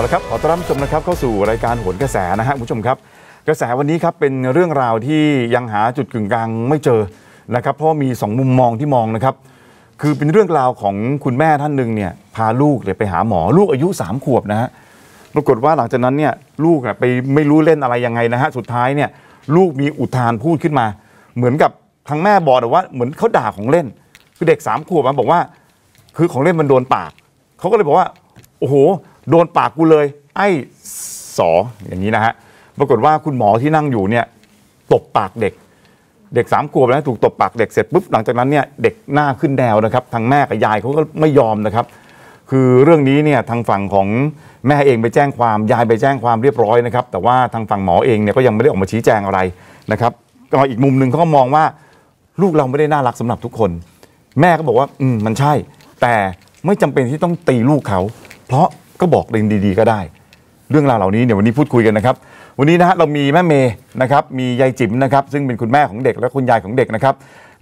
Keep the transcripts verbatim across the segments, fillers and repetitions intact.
เอาละครับขอต้อนรับชมนะครับเข้าสู่รายการโหนกระแสนะฮะคุณผู้ชมครับกระแสวันนี้ครับเป็นเรื่องราวที่ยังหาจุดกึ่งกลางไม่เจอนะครับเพราะมีสองมุมมองที่มองนะครับคือเป็นเรื่องราวของคุณแม่ท่านหนึ่งเนี่ยพาลูกเลยไปหาหมอลูกอายุสามขวบนะฮะปรากฏว่าหลังจากนั้นเนี่ยลูกไปไม่รู้เล่นอะไรยังไงนะฮะสุดท้ายเนี่ยลูกมีอุทานพูดขึ้นมาเหมือนกับทางแม่บอกว่าเหมือนเขาด่าของเล่นคือเด็กสามขวบมาบอกว่าคือของเล่นมันโดนปากเขาก็เลยบอกว่าโอ้โหโดนปากกูเลยไอ้สออย่างนี้นะฮะปรากฏว่าคุณหมอที่นั่งอยู่เนี่ยตบปากเด็กเด็กสามขวบแล้วถูกตบปากเด็กเสร็จปุ๊บหลังจากนั้นเนี่ยเด็กหน้าขึ้นแดวนะครับทางแม่กับยายเขาก็ไม่ยอมนะครับคือเรื่องนี้เนี่ยทางฝั่งของแม่เองไปแจ้งความยายไปแจ้งความเรียบร้อยนะครับแต่ว่าทางฝั่งหมอเองเนี่ยก็ยังไม่ได้ออกมาชี้แจงอะไรนะครับก็อีกมุมหนึ่งเขาก็มองว่าลูกเราไม่ได้น่ารักสำหรับทุกคนแม่ก็บอกว่าอืมมันใช่แต่ไม่จำเป็นที่ต้องตีลูกเขาเพราะก็บอกเรื่องดีๆก็ได้เรื่องราวเหล่านี้เนี่ยวันนี้พูดคุยกันนะครับวันนี้นะฮะเรามีแม่เมย์นะครับมียายจิ๋มนะครับซึ่งเป็นคุณแม่ของเด็กและคุณยายของเด็กนะครั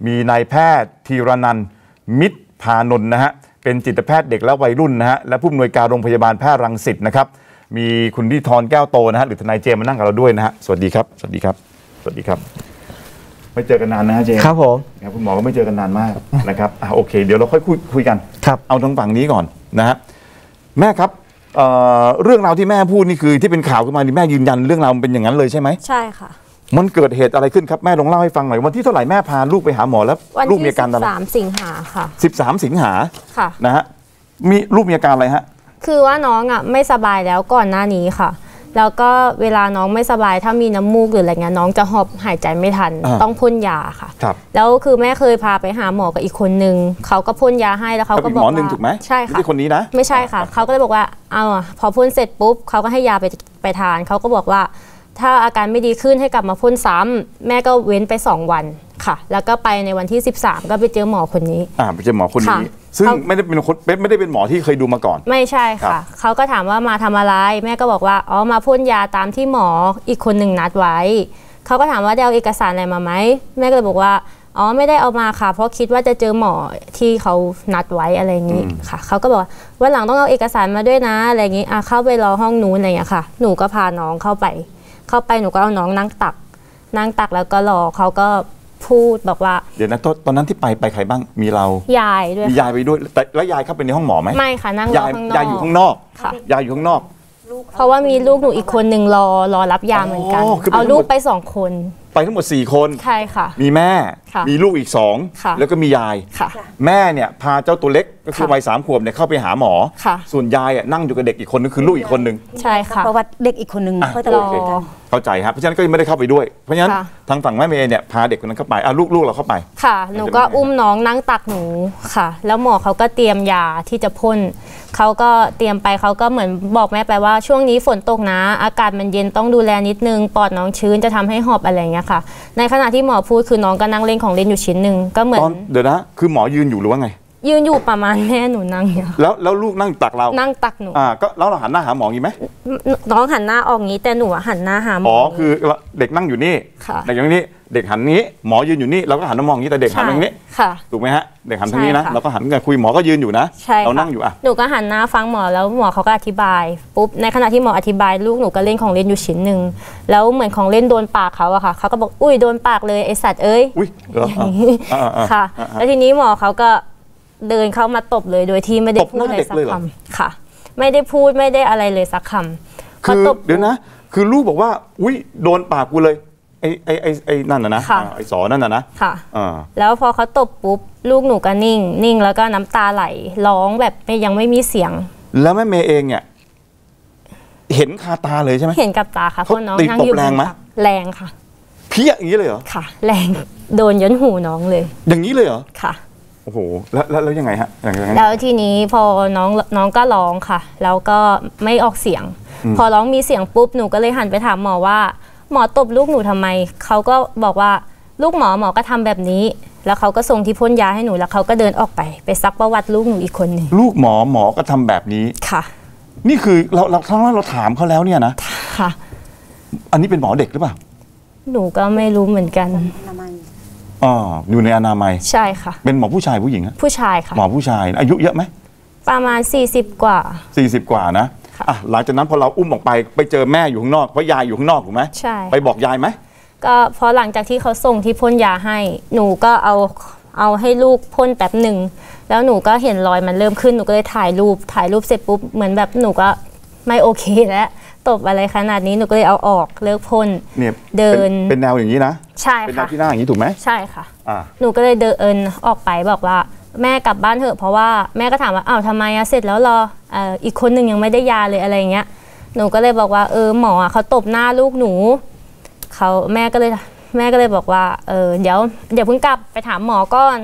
บมีนายแพทย์ธีรนันท์มิตรพานนท์นะฮะเป็นจิตแพทย์เด็กและวัยรุ่นนะฮะและผู้อำนวยการโรงพยาบาลแพทย์รังสิตนะครับมีคุณนิธรแก้วโตนะฮะหรือทนายเจมมานั่งกับเราด้วยนะฮะสวัสดีครับสวัสดีครับสวัสดีครับไม่เจอกันนานนะฮะเจมครับผมคุณหมอก็ไม่เจอกันนานมากนะครับอ่ะโอเคเดี๋ยวเราค่อยคุยกันเอาทางฝั่งนี้ก่อนนะฮะแม่ครับเอ่อเรื่องราวที่แม่พูดนี่คือที่เป็นข่าวขึ้นมานี่แม่ยืนยันเรื่องราวมันเป็นอย่างนั้นเลยใช่ไหมใช่ค่ะมันเกิดเหตุอะไรขึ้นครับแม่ลองเล่าให้ฟังหน่อยวันที่เท่าไหร่แม่พาลูกไปหาหมอแล้วลูกมีอาการอะไรสิบสามสิงหาค่ะสิบสามสิงหาค่ะนะฮะมีลูกมีอาการอะไรฮะคือว่าน้องอ่ะไม่สบายแล้วก่อนหน้านี้ค่ะแล้วก็เวลาน้องไม่สบายถ้ามีน้ำมูกหรืออะไรเงี้ยน้องจะหอบหายใจไม่ทันต้องพ่นยาค่ะแล้วคือแม่เคยพาไปหาหมอกับอีกคนนึงเขาก็พ่นยาให้แล้วเขาก็บอกว่าหมอหนึ่งถูกไหมใช่ค่ะไม่ใช่คนนี้นะไม่ใช่ค่ะเขาก็เลยบอกว่าเอาพอพ่นเสร็จปุ๊บเขาก็ให้ยาไปไปทานเขาก็บอกว่าถ้าอาการไม่ดีขึ้นให้กลับมาพ่นซ้ำแม่ก็เว้นไปสองวันค่ะแล้วก็ไปในวันที่สิบสามก็ไปเจอหมอคนนี้อ่าไปเจอหมอคนนี้ซึ่งไม่ได้เป็นคนไม่ได้เป็นหมอที่เคยดูมาก่อนไม่ใช่ค่ะเขาก็ถามว่ามาทำอะไรแม่ก็บอกว่าอ๋อมาพ่นยาตามที่หมออีกคนหนึ่งนัดไว้เขาก็ถามว่าได้เอาเอกสารอะไรมาไหมแม่ก็เลยบอกว่าอ๋อไม่ได้เอามาค่ะเพราะคิดว่าจะเจอหมอที่เขานัดไว้อะไรอย่างนี้ค่ะเขาก็บอกว่าหลังต้องเอาเอกสารมาด้วยนะอะไรอย่างนี้อ่ะเข้าไปรอห้องนู้นอะไรอย่างนี้ค่ะหนูก็พาน้องเข้าไปเข้าไปหนูก็เอาน้องนั่งตักนั่งตักแล้วก็รอเขาก็พูดบอกว่าเดี๋ยวนะตอนนั้นที่ไปไปใครบ้างมีเรายายด้วยยายไปด้วยแต่แล้วยายเข้าไปในห้องหมอไหมไม่ค่ะนั่งรอข้างนอกยายอยู่ข้างนอกค่ะยายอยู่ข้างนอกเพราะว่ามีลูกหนูอีกคนหนึ่งรอรอรับยาเหมือนกันเอาลูกไปสองคนไปทั้งหมดสี่คนใช่ค่ะมีแม่มีลูกอีกสองแล้วก็มียายแม่เนี่ยพาเจ้าตัวเล็กก็คือวัยสามขวบเนี่ยเข้าไปหาหมอส่วนยายนั่งอยู่กับเด็กอีกคนนึงคือลูกอีกคนนึงใช่ค่ะเพราะว่าเด็กอีกคนนึงเขาจะรอเข้าใจครับเพราะฉะนั้นก็ยังไม่ได้เข้าไปด้วยเพราะฉะนั้นทางฝั่งแม่เมย์เนี่ยพาเด็กคนนั้นเข้าไปอ่ะลูกลูกเราเข้าไปค่ะหนูก็อุ้มน้องนั่งตักหนูค่ะแล้วหมอเขาก็เตรียมยาที่จะพ่นเขาก็เตรียมไปเขาก็เหมือนบอกแม่ไปว่าช่วงนี้ฝนตกนะอากาศมันเย็นต้องดูแลนิดนึงปอดน้องชื้นจะทำให้หอบอะไรเงี้ยค่ะในขณะที่หมอพูดคือน้องก็นั่งเล่นของเล่นอยู่ชิ้นหนึ่งก็เหมือนเดี๋ยวนะคือหมอยืนอยู่หรือว่าไงยืนอยู่ประมาณแม่หนูนั่งเนี่ยแล้วแล้วลูกนั่งตักเรานั่งตักหนูอ่าก็แล้วเราหันหน้าหาหมองี้ไหมน้องหันหน้าออกงี้แต่หนูหันหน้าหาหมออ๋อคือเด็กนั่งอยู่นี่เด็กอย่างนี้เด็กหันนี้หมอยืนอยู่นี่เราก็หันมามองงี้แต่เด็กหันตรงนี้ค่ะถูกไหมฮะเด็กหันทางนี้นะเราก็หันคุยหมอก็ยืนอยู่นะเรานั่งอยู่อ่ะหนูก็หันหน้าฟังหมอแล้วหมอเขาก็อธิบายปุ๊บในขณะที่หมออธิบายลูกหนูก็เล่นของเล่นอยู่ชิ้นหนึ่งแล้วเหมือนของเล่นโดนปากเขาอะค่ะเขาก็บอกอุ้ยโดนปากเลยไอสัตว์เอ้ยค่ะแล้วทีนี้หมอเขาก็เดินเข้ามาตบเลยโดยที่ไม่ได้พูดอะไรสักคำค่ะไม่ได้พูดไม่ได้อะไรเลยสักคำคือเดี๋ยวนะคือลูกบอกว่าอุ้ยโดนปากกูเลยไอ้ไอ้ไอ้ไอ้นั่นนะนะไอ้สอนั่นนะนะค่ะแล้วพอเขาตบปุ๊บลูกหนูก็นิ่งนิ่งแล้วก็น้ำตาไหลร้องแบบยังไม่มีเสียงแล้วแม่เมย์เองเนี่ยเห็นคาตาเลยใช่ไหมเห็นกับตาค่ะเพราะน้องนั่งอยู่แรงไหมแรงค่ะเพี้ยอย่างนี้เลยเหรอค่ะแรงโดนย้นหูน้องเลยอย่างนี้เลยเหรอค่ะโอ้โหแล้วแล้วยังไงฮะแล้วทีนี้พอน้องน้องก็ร้องค่ะแล้วก็ไม่ออกเสียงพอร้องมีเสียงปุ๊บหนูก็เลยหันไปถามหมอว่าหมอตบลูกหนูทำไมเขาก็บอกว่าลูกหมอหมอก็ทำแบบนี้แล้วเขาก็ส่งที่พ่นยาให้หนูแล้วเขาก็เดินออกไปไปซักประวัติลูกหนูอีกคนหนึ่งลูกหมอหมอก็ทำแบบนี้ค่ะนี่คือเราเราทั้งนั้นเราถามเขาแล้วเนี่ยนะค่ะอันนี้เป็นหมอเด็กหรือเปล่าหนูก็ไม่รู้เหมือนกันอ๋ออยู่ในอนามัยใช่ค่ะเป็นหมอผู้ชายผู้หญิงฮะผู้ชายค่ะหมอผู้ชายอายุเยอะไหมประมาณสี่สิบกว่าสี่สิบกว่านะ หลังจากนั้นพอเราอุ้มออกไปไปเจอแม่อยู่ข้างนอกเพราะยายอยู่ข้างนอกถูกไหมใช่ไปบอกยายไหมก็พอหลังจากที่เขาส่งที่พ่นยาให้หนูก็เอาเอาให้ลูกพ่นแป๊บหนึ่งแล้วหนูก็เห็นรอยมันเริ่มขึ้นหนูก็เลยถ่ายรูปถ่ายรูปเสร็จปุ๊บเหมือนแบบหนูก็ไม่โอเคแล้วตบอะไรขนาดนี้หนูก็เลยเอาออกเลิกพ่นเดินเป็นแนวอย่างนี้นะใช่ค่ะเป็นแนวที่หน้าอย่างนี้ถูกไหมใช่ค่ะหนูก็เลยเดินออกไปบอกว่าแม่กลับบ้านเถอะเพราะว่าแม่ก็ถามว่าอ้าวทำไมอะเสร็จแล้วรออีกคนหนึ่งยังไม่ได้ยาเลยอะไรเงี้ยหนูก็เลยบอกว่าเออหมอเขาตบหน้าลูกหนูเขาแม่ก็เลยแม่ก็เลยบอกว่าเออเดี๋ยวเดี๋ยวเพิ่งกลับไปถามหมอก่อน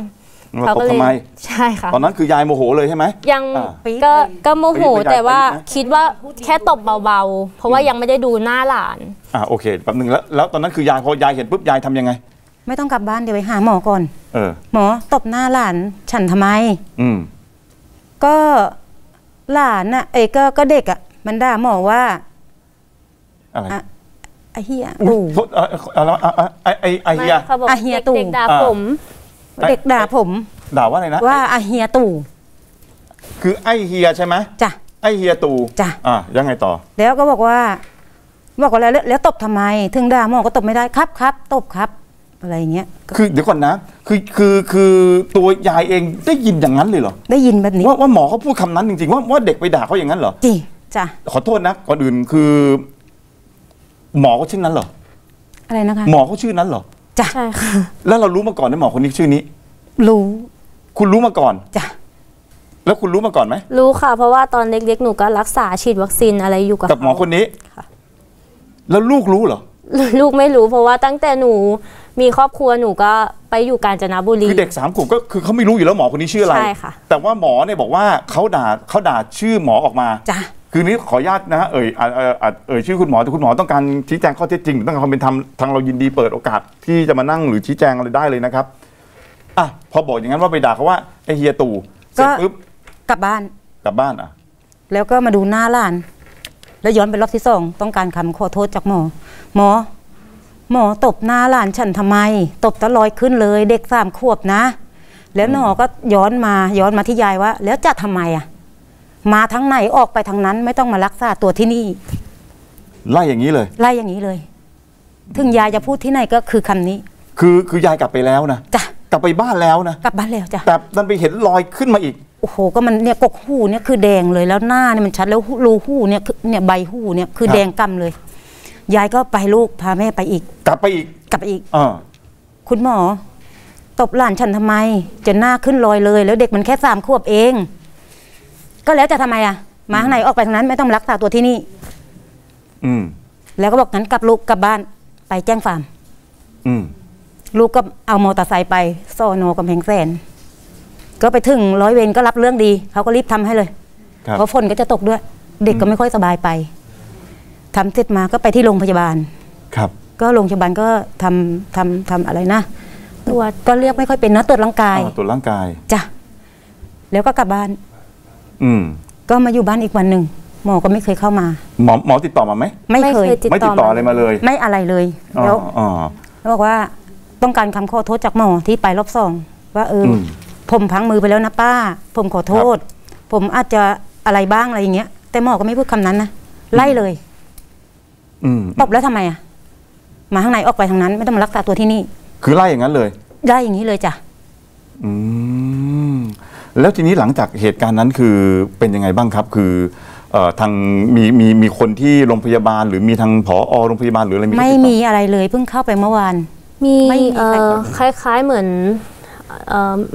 เขาก็เลยใช่ค่ะตอนนั้นคือยายโมโหเลยใช่ไหมยังก็ก็โมโหแต่ว่าคิดว่าแค่ตบเบาๆเพราะว่ายังไม่ได้ดูหน้าหลานอ่าโอเคแป๊บนึงแล้วแล้วตอนนั้นคือยายพอยายเห็นปุ๊บยายทำยังไงไม่ต้องกลับบ้านเดี๋ยวไปหาหมอก่อนเออหมอตบหน้าหลานฉันทำไมอืมก็หลานน่ะเอ้ก็ก็เด็กอ่ะมันด่าหมอว่าอะไรไอเฮียตู่ไอไอไอเฮียไอเฮียตู่เด็กด่าผมเด็กด่าผมด่าว่าอะไรนะว่าไอเฮียตู่คือไอเฮียใช่ไหมจ้ะไอเฮียตู่จ้ะอ่ะยังไงต่อแล้วก็บอกว่าบอกว่าแล้วแล้วตบทำไมถึงด่าหมอก็ตบไม่ได้ครับครับตบครับอะไรเงี้ยคือเดี๋ยวก่อนนะคือคือคือตัวยายเองได้ยินอย่างนั้นเลยเหรอได้ยินแบบนี้ว่าว่าหมอเขาพูดคำนั้นจริงๆว่าว่าเด็กไปด่าเขาอย่างนั้นเหรอจริงจ้ะขอโทษนะก่อนอื่นคือหมอเขาชื่อนั้นเหรออะไรนะคะหมอเขาชื่อนั้นเหรอจ้ะใช่ค่ะแล้วเรารู้มาก่อนไหมหมอคนนี้ชื่อนี้รู้คุณรู้มาก่อนจ้ะแล้วคุณรู้มาก่อนไหมรู้ค่ะเพราะว่าตอนเล็กๆหนูก็รักษาฉีดวัคซีนอะไรอยู่กับกับหมอคนนี้ค่ะแล้วลูกรู้เหรอลูกไม่รู้เพราะว่าตั้งแต่หนูมีครอบครัวหนูก็ไปอยู่กาญจนบุรีคือเด็กสามขวบก็คือเขาไม่รู้อยู่แล้วหมอคนนี้ชื่ออะไรใช่ค่ะแต่ว่าหมอเนี่ยบอกว่าเขาด่าเขาด่าชื่อหมอออกมาจ้ะคือนี้ขออนุญาตนะฮะเอ่ยเอ่ยชื่อคุณหมอแต่คุณหมอต้องการชี้แจงข้อเท็จจริงต้องการความเป็นธรรมทางเรายินดีเปิดโอกาสที่จะมานั่งหรือชี้แจงอะไรได้เลยนะครับอ่ะพอบอกอย่างนั้นว่าไปด่าเขาว่าไอเฮียตู่เสร็จปุ๊บกลับบ้านกลับบ้านอ่ะแล้วก็มาดูหน้าหลานแล้วย้อนไปรอบที่สองต้องการคำขอโทษจากหมอหมอหมอตบหน้าหลานฉันทำไมตบตะลอยขึ้นเลยเด็กสามขวบนะแล้วหมอก็ย้อนมาย้อนมาที่ยายว่าแล้วจะทำไมอ่ะมาทั้งไหนออกไปทางนั้นไม่ต้องมารักษาตัวที่นี่ไล่อย่างนี้เลยไล่อย่างนี้เลยถึงยายจะพูดที่ไหนก็คือคำนี้คือคือยายกลับไปแล้วนะจ้ะกลับไปบ้านแล้วนะกลับบ้านแล้วจ้ะแต่มันไปเห็นรอยขึ้นมาอีกโอ้โหก็มันเนี่ยกกหูเนี่ยคือแดงเลยแล้วหน้าเนี่ยมันชัดแล้วรูหูเนี่ยเนี่ยใบหูเนี่ยคือแดงกำเลยยายก็ไปลูกพาแม่ไปอีกกลับไปอีกกลับไปอีกอคุณหมอตบหลานฉันทำไมจนหน้าขึ้นรอยเลยแล้วเด็กมันแค่สามขวบเองก็แล้วจะทำไมอ่ะมาข้างในออกไปทางนั้นไม่ต้องรักษาตัวที่นี่อืมแล้วก็บอกงั้นกลับลูกกลับบ้านไปแจ้งความอืมลูกก็เอามอเตอร์ไซค์ไปสอนอกำแพงแสนก็ไปถึงร้อยเวรก็รับเรื่องดีเขาก็รีบทำให้เลยเพราะฝนก็จะตกด้วยเด็กก็ไม่ค่อยสบายไปทำเสร็จมาก็ไปที่โรงพยาบาลครับก็โรงพยาบาลก็ทำทำทำอะไรนะตรวจก็เรียกไม่ค่อยเป็นนะตรวจร่างกายตรวจร่างกายจ้ะแล้วก็กลับบ้านอืมก็มาอยู่บ้านอีกวันหนึ่งหมอก็ไม่เคยเข้ามาหมอหมอติดต่อมาไหมไม่เคยไม่ติดต่ออะไรมาเลยไม่อะไรเลยแล้วบอกว่าต้องการคำขอโทษจากหมอที่ไปรอบสองว่าเออผมพังมือไปแล้วนะป้าผมขอโทษผมอาจจะอะไรบ้างอะไรอย่างเงี้ยแต่หมอก็ไม่พูดคำนั้นนะไล่เลยอืตบแล้วทำไมอ่ะมาข้างในออกไปทางนั้นไม่ต้องมารักษาตัวที่นี่คือไล่อย่างนั้นเลยได้อย่างนี้เลยจ้ะอืมแล้วทีนี้หลังจากเหตุการณ์นั้นคือเป็นยังไงบ้างครับคือทางมีมีมีคนที่โรงพยาบาลหรือมีทางผอโรงพยาบาลหรืออะไรไม่มีอะไรเลยเพิ่งเข้าไปเมื่อวานมีคล้ายๆเหมือน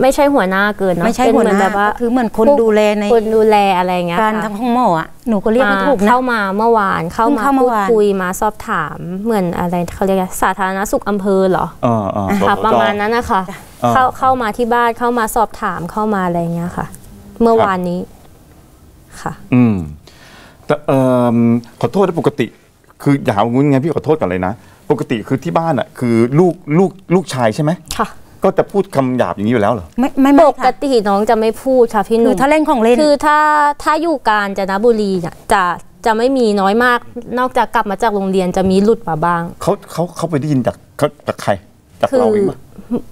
ไม่ใช่หัวหน้าเกินนะไม่ใช่หัวหน้าแบบว่าคือเหมือนคนดูแลในคนดูแลอะไรเงี้ยการทำห้องหมออ่ะหนูก็เรียกไม่ถูกเข้ามาเมื่อวานเข้ามาพูดคุยมาสอบถามเหมือนอะไรเขาเรียกสาธารณสุขอำเภอเหรอค่ะประมาณนั้นนะคะเข้าเข้ามาที่บ้านเข้ามาสอบถามเข้ามาอะไรเงี้ยค่ะเมื่อวานนี้ค่ะอืมแต่เออขอโทษนะปกติคืออย่าเอางุ้นไงพี่ขอโทษกันเลยนะปกติคือที่บ้านอ่ะคือลูกลูกลูกชายใช่ไหมค่ะก็จะพูดคำหยาบอย่างนี้อยู่แล้วเหรอไม่ไม่ปกติน้องจะไม่พูดค่ะพี่หนูถ้าเล่นของเล่นคือถ้าถ้าอยู่กาญจนบุรีเนี่ยจะจะไม่มีน้อยมากนอกจากกลับมาจากโรงเรียนจะมีหลุดมาบ้างเขาเขาเขาไปได้ยินจากจากใครจากเราเอง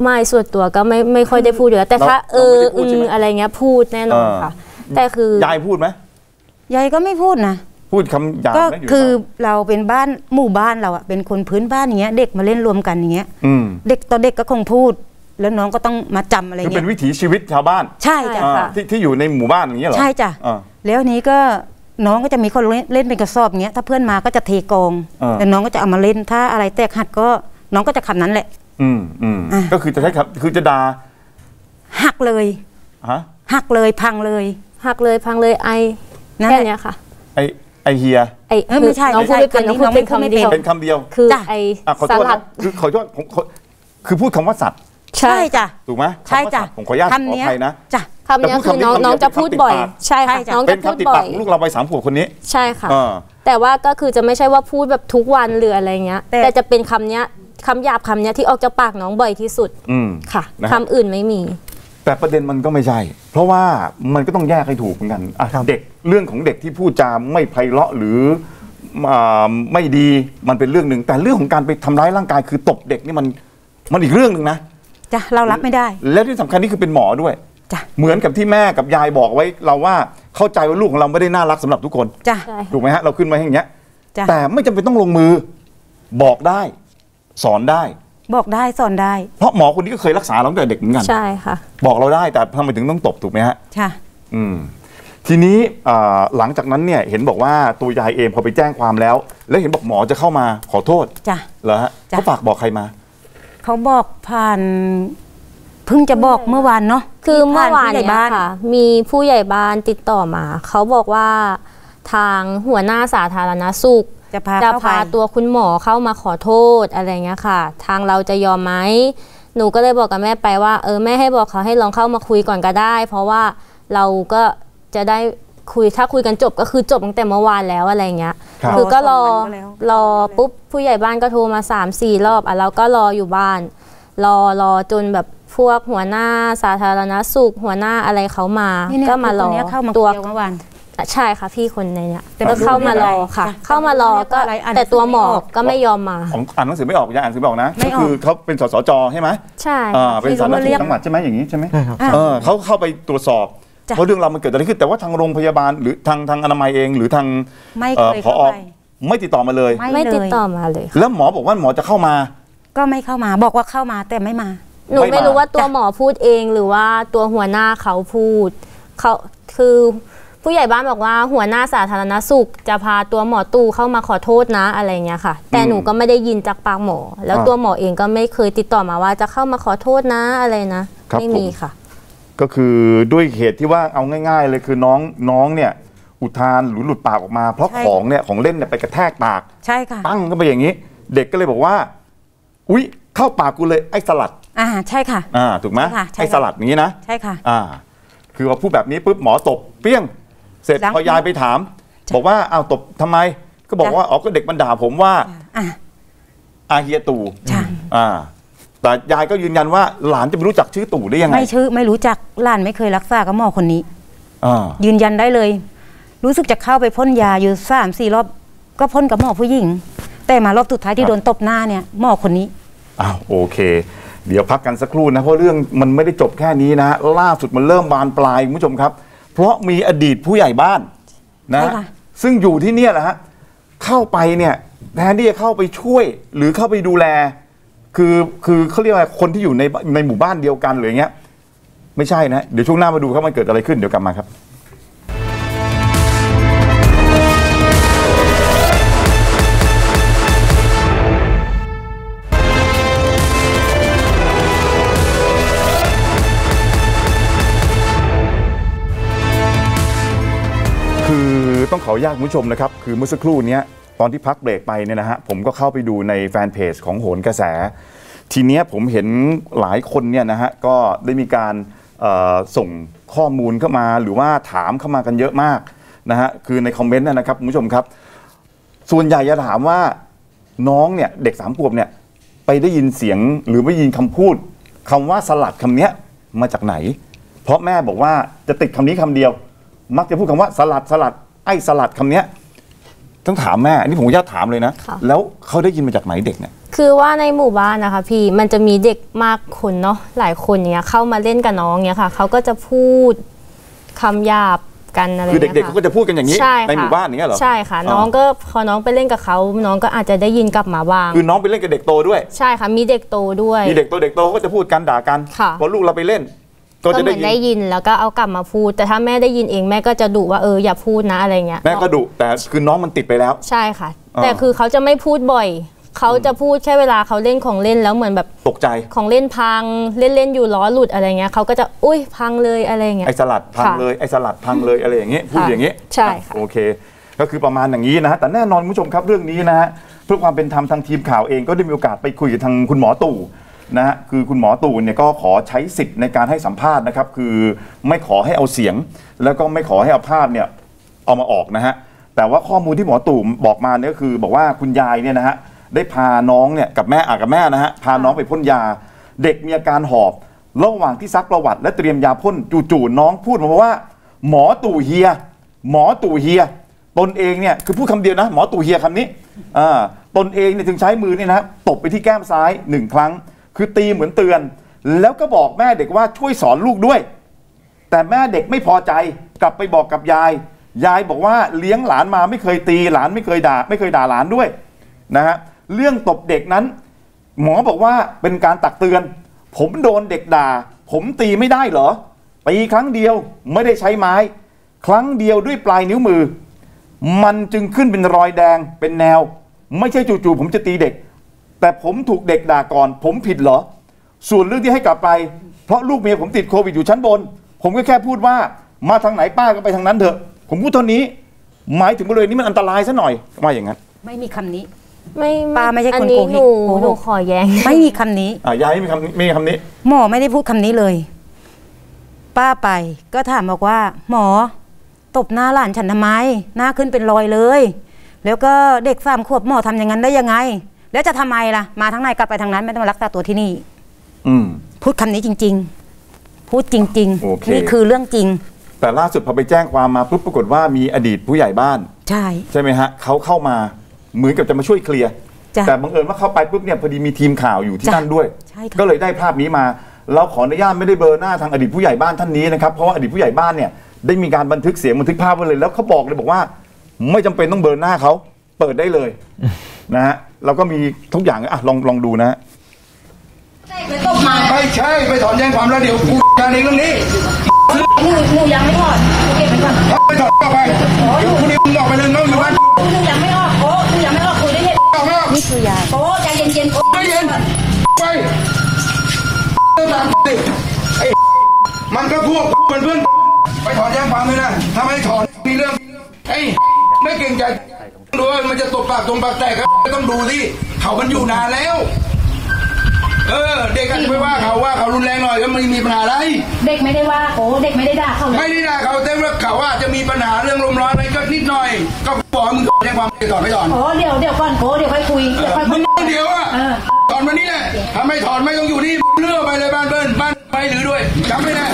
ไม่ส่วนตัวก็ไม่ไม่ค่อยได้พูดอยู่แล้วแต่ถ้าเอออืออะไรเงี้ยพูดแน่นอนค่ะแต่คือยายพูดไหมยายก็ไม่พูดนะ พูดคำหยาบก็คือเราเป็นบ้านหมู่บ้านเราอะเป็นคนพื้นบ้านอย่างเงี้ยเด็กมาเล่นรวมกันอย่างเงี้ยเด็กต่อเด็กก็คงพูดแล้วน้องก็ต้องมาจำอะไรเงี้ยเป็นวิถีชีวิตชาวบ้านใช่จ้ะที่ที่อยู่ในหมู่บ้านอย่างเงี้ยหรอใช่จ้ะแล้วนี้ก็น้องก็จะมีคนเล่นเป็นกระสอบอย่างเงี้ยถ้าเพื่อนมาก็จะเทกองแต่น้องก็จะเอามาเล่นถ้าอะไรแตกหักก็น้องก็จะคำนั้นแหละอืมอืมก็คือจะใช้คำคือจะด่าหักเลยฮะหักเลยพังเลยหักเลยพังเลยไอแค่เนี้ยค่ะไอไอเฮียไอไม่ใช่น้องพูดไม่เป็นน้องพูดเป็นคำเดียวเป็นคำเดียวคือไอสลัดคือขอโทษผมคือพูดคำว่าสัตว์ใช่จ้ะถูกไหมใช่จ้ะผมขออนุญาตขออภัยนะจ้ะคำนี้คือน้องจะพูดบ่อยใช่ค่ะน้องจะพูดบ่อยลูกเราไปสามขวบคนนี้ใช่ค่ะแต่ว่าก็คือจะไม่ใช่ว่าพูดแบบทุกวันหรืออะไรเงี้ยแต่จะเป็นคำนี้คำหยาบคำนี้ที่ออกจากปากน้องบ่อยที่สุดค่ะคำอื่นไม่มีแต่ประเด็นมันก็ไม่ใช่เพราะว่ามันก็ต้องแยกให้ถูกเหมือนกันเด็กเรื่องของเด็กที่พูดจาไม่ไพเราะหรือไม่ดีมันเป็นเรื่องหนึ่งแต่เรื่องของการไปทำร้ายร่างกายคือตบเด็กนี่มันมันอีกเรื่องหนึ่งนะจ้ะเรารับไม่ได้และที่สำคัญนี่คือเป็นหมอด้วยจ้ะเหมือนกับที่แม่กับยายบอกไว้เราว่าเข้าใจว่าลูกของเราไม่ได้น่ารักสำหรับทุกคนจ้ะถูกไหมฮะเราขึ้นมาอย่างเงี้ยจ้ะแต่ไม่จำเป็นต้องลงมือบอกได้สอนได้บอกได้สอนได้เพราะหมอคนนี้ก็เคยรักษาเราตั้งแต่เด็กเหมือนกันใช่ค่ะบอกเราได้แต่ทำไมถึงต้องตบถูกไหมฮะใช่อืมทีนี้หลังจากนั้นเนี่ยเห็นบอกว่าตัวยายเองพอไปแจ้งความแล้วแล้วเห็นบอกหมอจะเข้ามาขอโทษจ้ะเหรอฮะเขาฝากบอกใครมาเขาบอกผ่านเพิ่งจะบอกเมื่อวานเนาะคือเมื่อวานเนี่ยค่ะมีผู้ใหญ่บ้านติดต่อมาเขาบอกว่าทางหัวหน้าสาธารณสุขจะพาจะพาตัวคุณหมอเข้ามาขอโทษอะไรเงี้ยค่ะทางเราจะยอมไหมหนูก็เลยบอกกับแม่ไปว่าเออแม่ให้บอกเขาให้ลองเข้ามาคุยก่อนก็ได้เพราะว่าเราก็จะได้คุยถ้าคุยกันจบก็คือจบตั้งแต่เมื่อวานแล้วอะไรเงี้ยคือก็รอรอปุ๊บผู้ใหญ่บ้านก็โทรมาสามสี่รอบอ่ะเราก็รออยู่บ้านรอรอจนแบบพวกหัวหน้าสาธารณสุขหัวหน้าอะไรเขามาก็มารอตัวเมื่อวานใช่ค่ะพี่คนในเนี้ยแต่เข้ามารอค่ะเข้ามารอก็แต่ตัวหมอก็ไม่ยอมมาอ่านหนังสือไม่ออกอย่าอ่านหนังสือไม่ออกนะก็คือเขาเป็นสสจใช่ไหมใช่เป็นสารสนเทศจังหวัดใช่ไหมอย่างนี้ใช่ไหมเขาเข้าไปตรวจสอบเพราะเรื่องเรามันเกิดอะไรขึ้นแต่ว่าทางโรงพยาบาลหรือทางทางอนามัยเองหรือทางผอ.ไม่ติดต่อมาเลยไม่ติดต่อมาเลยแล้วหมอบอกว่าหมอจะเข้ามาก็ไม่เข้ามาบอกว่าเข้ามาแต่ไม่มาหนูไม่รู้ว่าตัวหมอพูดเองหรือว่าตัวหัวหน้าเขาพูดเขาคือผู้ใหญ่บ้านบอกว่าหัวหน้าสาธารณสุขจะพาตัวหมอตู่เข้ามาขอโทษนะอะไรเงี้ยค่ะแต่หนูก็ไม่ได้ยินจากปากหมอแล้วตัวหมอเองก็ไม่เคยติดต่อมาว่าจะเข้ามาขอโทษนะอะไรนะไม่มีค่ะก็คือด้วยเหตุที่ว่าเอาง่ายๆเลยคือน้องน้องเนี่ยอุทานหรือหลุดปากออกมาเพราะของเนี่ยของเล่นเนี่ยไปกระแทกปากใช่ค่ะปั้งก็ไปอย่างนี้เด็กก็เลยบอกว่าอุ๊ยเข้าปากกูเลยไอ้สลัดอ่าใช่ค่ะอ่าถูกไหมไอ้สลัดนี้นะใช่ค่ะอ่าคือพอพูดแบบนี้ปุ๊บหมอตบเปี้ยงเสร็จพอยายไปถามบอกว่าเอาตบทำไมก็บอกว่าอ๋อก็เด็กมันด่าผมว่าอาเฮียตู่อ่าแต่ยายก็ยืนยันว่าหลานจะไม่รู้จักชื่อตู่ได้ยังไงไม่ชื่อไม่รู้จักหลานไม่เคยรักษากับหมอคนนี้อ่ายืนยันได้เลยรู้สึกจะเข้าไปพ่นยาอยู่สามสี่รอบก็พ่นกับหมอผู้หญิงแต่มารอบสุดท้ายที่โดนตบหน้าเนี่ยหมอคนนี้อ้าวโอเคเดี๋ยวพักกันสักครู่นะเพราะเรื่องมันไม่ได้จบแค่นี้นะล่าสุดมันเริ่มบานปลายคุณผู้ชมครับเพราะมีอดีตผู้ใหญ่บ้านนะซึ่งอยู่ที่เนี่ยแหละฮะเข้าไปเนี่ยแทนที่จะเข้าไปช่วยหรือเข้าไปดูแลคือคือเขาเรียกว่าคนที่อยู่ในในหมู่บ้านเดียวกันหรืออย่างเงี้ยไม่ใช่นะเดี๋ยวช่วงหน้ามาดูครับมันเกิดอะไรขึ้นเดี๋ยวกลับมาครับต้องขออนุญาตคุณผู้ชมนะครับคือเมื่อสักครู่นี้ตอนที่พักเบรกไปเนี่ยนะฮะผมก็เข้าไปดูในแฟนเพจของโหนกระแสทีเนี้ยผมเห็นหลายคนเนี่ยนะฮะก็ได้มีการส่งข้อมูลเข้ามาหรือว่าถามเข้ามากันเยอะมากนะฮะคือในคอมเมนต์นะครับคุณผู้ชมครับส่วนใหญ่จะถามว่าน้องเนี่ยเด็กสามขวบเนี่ยไปได้ยินเสียงหรือไม่ยินคำพูดคำว่าสลัดคํำเนี้ยมาจากไหนเพราะแม่บอกว่าจะติดคำนี้คำเดียวมักจะพูดคำว่าสลัดสลัดไอ้สลัดคำนี้ต้องถามแม่อันนี้ผมขออนุญาตถามเลยนะแล้วเขาได้ยินมาจากไหนเด็กเนี่ยคือว่าในหมู่บ้านนะคะพี่มันจะมีเด็กมากคนเนาะหลายคนเนี้ยเข้ามาเล่นกับน้องเนี้ยค่ะเขาก็จะพูดคำหยาบ กันอะไรคือเด็กๆเขาก็จะพูดกันอย่างนี้ในหมู่บ้านอย่างเงี้ยเหรอใช่ค่ะน้องก็พอน้องไปเล่นกับเขาน้องก็อาจจะได้ยินกลับมาบ้างคือน้องไปเล่นกับเด็กโตด้วยใช่ค่ะมีเด็กโตด้วยมีเด็กโตเด็กโตก็จะพูดกันด่ากันพอลูกเราไปเล่นก็จะได้ยินแล้วก็เอากลับมาพูดแต่ถ้าแม่ได้ยินเองแม่ก็จะดุว่าเอออย่าพูดนะอะไรเงี้ยแม่ก็ดุแต่คือน้องมันติดไปแล้วใช่ค่ะแต่คือเขาจะไม่พูดบ่อยเขาจะพูดแค่เวลาเขาเล่นของเล่นแล้วเหมือนแบบตกใจของเล่นพังเล่นเล่นอยู่ล้อหลุดอะไรเงี้ยเขาก็จะอุ้ยพังเลยอะไรเงี้ยไอสลัดพังเลยไอสลัดพังเลยอะไรอย่างเงี้ยพูดอย่างเงี้ยใช่ค่ะโอเคก็คือประมาณอย่างนี้นะฮะแต่แน่นอนคุณผู้ชมครับเรื่องนี้นะฮะเพื่อความเป็นธรรมทางทีมข่าวเองก็ได้มีโอกาสไปคุยกับทางคุณหมอตู่นะฮะคือคุณหมอตู่เนี่ยก็ขอใช้สิทธิ์ในการให้สัมภาษณ์นะครับคือไม่ขอให้เอาเสียงแล้วก็ไม่ขอให้เอาภาพเนี่ยเอามาออกนะฮะแต่ว่าข้อมูลที่หมอตู่บอกมาเนี่ยก็คือบอกว่าคุณยายเนี่ยนะฮะได้พาน้องเนี่ยกับแม่อากับแม่นะฮะพาน้องไปพ่นยาเด็กมีอาการหอบระหว่างที่ซักประวัติและเตรียมยาพ่นจู่ๆน้องพูดมาว่าหมอตู่เฮียหมอตู่เฮียตนเองเนี่ยคือพูดคำเดียวนะหมอตู่เฮียคำนี้อ่าตนเองเนี่ยจึงใช้มือเนี่ยนะตบไปที่แก้มซ้ายหนึ่งครั้งคือตีเหมือนเตือนแล้วก็บอกแม่เด็กว่าช่วยสอนลูกด้วยแต่แม่เด็กไม่พอใจกลับไปบอกกับยายยายบอกว่าเลี้ยงหลานมาไม่เคยตีหลานไม่เคยด่าไม่เคยด่าหลานด้วยนะฮะเรื่องตบเด็กนั้นหมอบอกว่าเป็นการตักเตือนผมโดนเด็กด่าผมตีไม่ได้เหรอตีครั้งเดียวไม่ได้ใช้ไม้ครั้งเดียวด้วยปลายนิ้วมือมันจึงขึ้นเป็นรอยแดงเป็นแนวไม่ใช่จู่ๆผมจะตีเด็กแต่ผมถูกเด็กด่าก่อนผมผิดเหรอส่วนเรื่องที่ให้กลับไปเพราะลูกเมียผมติดโควิดอยู่ชั้นบนผมก็แค่พูดว่ามาทางไหนป้าก็ไปทางนั้นเถอะผมพูดเท่านี้หมายถึงบริเวณนี้มันอันตรายซะหน่อยว่าอย่างนั้นไม่มีคำนี้ไม่ป้าไม่ใช่คนโกหกหนูขอแย้งไม่มีคำนี้อ่ะยายไม่มีคำไม่มีคำนี้หมอไม่ได้พูดคำนี้เลยป้าไปก็ถามบอกว่าหมอตบหน้าหลานฉันทำไมหน้าขึ้นเป็นรอยเลยแล้วก็เด็กสามขวบหมอทำอย่างนั้นได้ยังไงแล้วจะทำไมล่ะมาทางไหนกลับไปทางนั้นไม่ต้องรักษาตัวที่นี่อืพูดคำนี้จริงๆพูดจริงๆนี่คือเรื่องจริงแต่ล่าสุดพอไปแจ้งความมาปุ๊บปรากฏว่ามีอดีตผู้ใหญ่บ้านใช่ใช่ไหมฮะเขาเข้ามาเหมือนกับจะมาช่วยเคลียร์แต่บังเอิญว่าเข้าไปปุ๊บเนี่ยพอดีมีทีมข่าวอยู่ที่นั่นด้วยก็เลยได้ภาพนี้มาเราขออนุญาตไม่ได้เบอร์หน้าทางอดีตผู้ใหญ่บ้านท่านนี้นะครับเพราะว่าอดีตผู้ใหญ่บ้านเนี่ยได้มีการบันทึกเสียงบันทึกภาพไว้เลยแล้วเขาบอกเลยบอกว่าไม่จำเป็นต้องเบอร์หน้าเขาเปิดได้เลยนะฮะเราก็มีทุกอย่างอ่ะลองลองดูนะไม่ใช่ไปถอนแจ้งความแล้วเดี๋ยวพูดกันในเรื่องนี้พูดพูดยังไม่ถอนเก็บไปก่อนไปถอนออกไปเดี๋ยวคุณนี่มึงออกไปเลยน้องอยู่บ้านพูดยังไม่ออกโอ้พูดยังไม่ออกคุยได้เหตุออกแล้วนี่คือยายโอ้ใจเย็นเย็นโอ้ใจเย็นไปเรื่องตามติดไอ้มันก็พวกเป็นเพื่อนไปถอนแจ้งความเลยนะถ้าไม่ถอนมีเรื่องไอ้ไม่เก่งใจด้วยมันจะตบปากตรงปากแตกครับต้องดูสิเขามันอยู่นานแล้วเออเด็กก็ไม่ว่าเขาว่าเขารุนแรงหน่อยก็ไม่มีปัญหาอะไรเด็กไม่ได้ว่าโอ้เด็กไม่ได้ด่าเขาไม่ได้ด่าเขาแต่ว่าเขาว่าจะมีปัญหาเรื่องลมร้อนอะไรก็นิดหน่อยก็บอกมึงขอให้ความเป็นต่อไม่ถอนโอ้เดี๋ยวเดี๋ยวก่อนโอ้เดี๋ยวค่อยคุยเดี๋ยวค่อยคุยมึงเดี๋ยวอ่ะถอนวันนี้แหละถ้าไม่ถอนไม่ต้องอยู่นี่เลื่อนไปเลยบ้านเบิ้ลบ้านไปหรือด้วยจำไม่ได้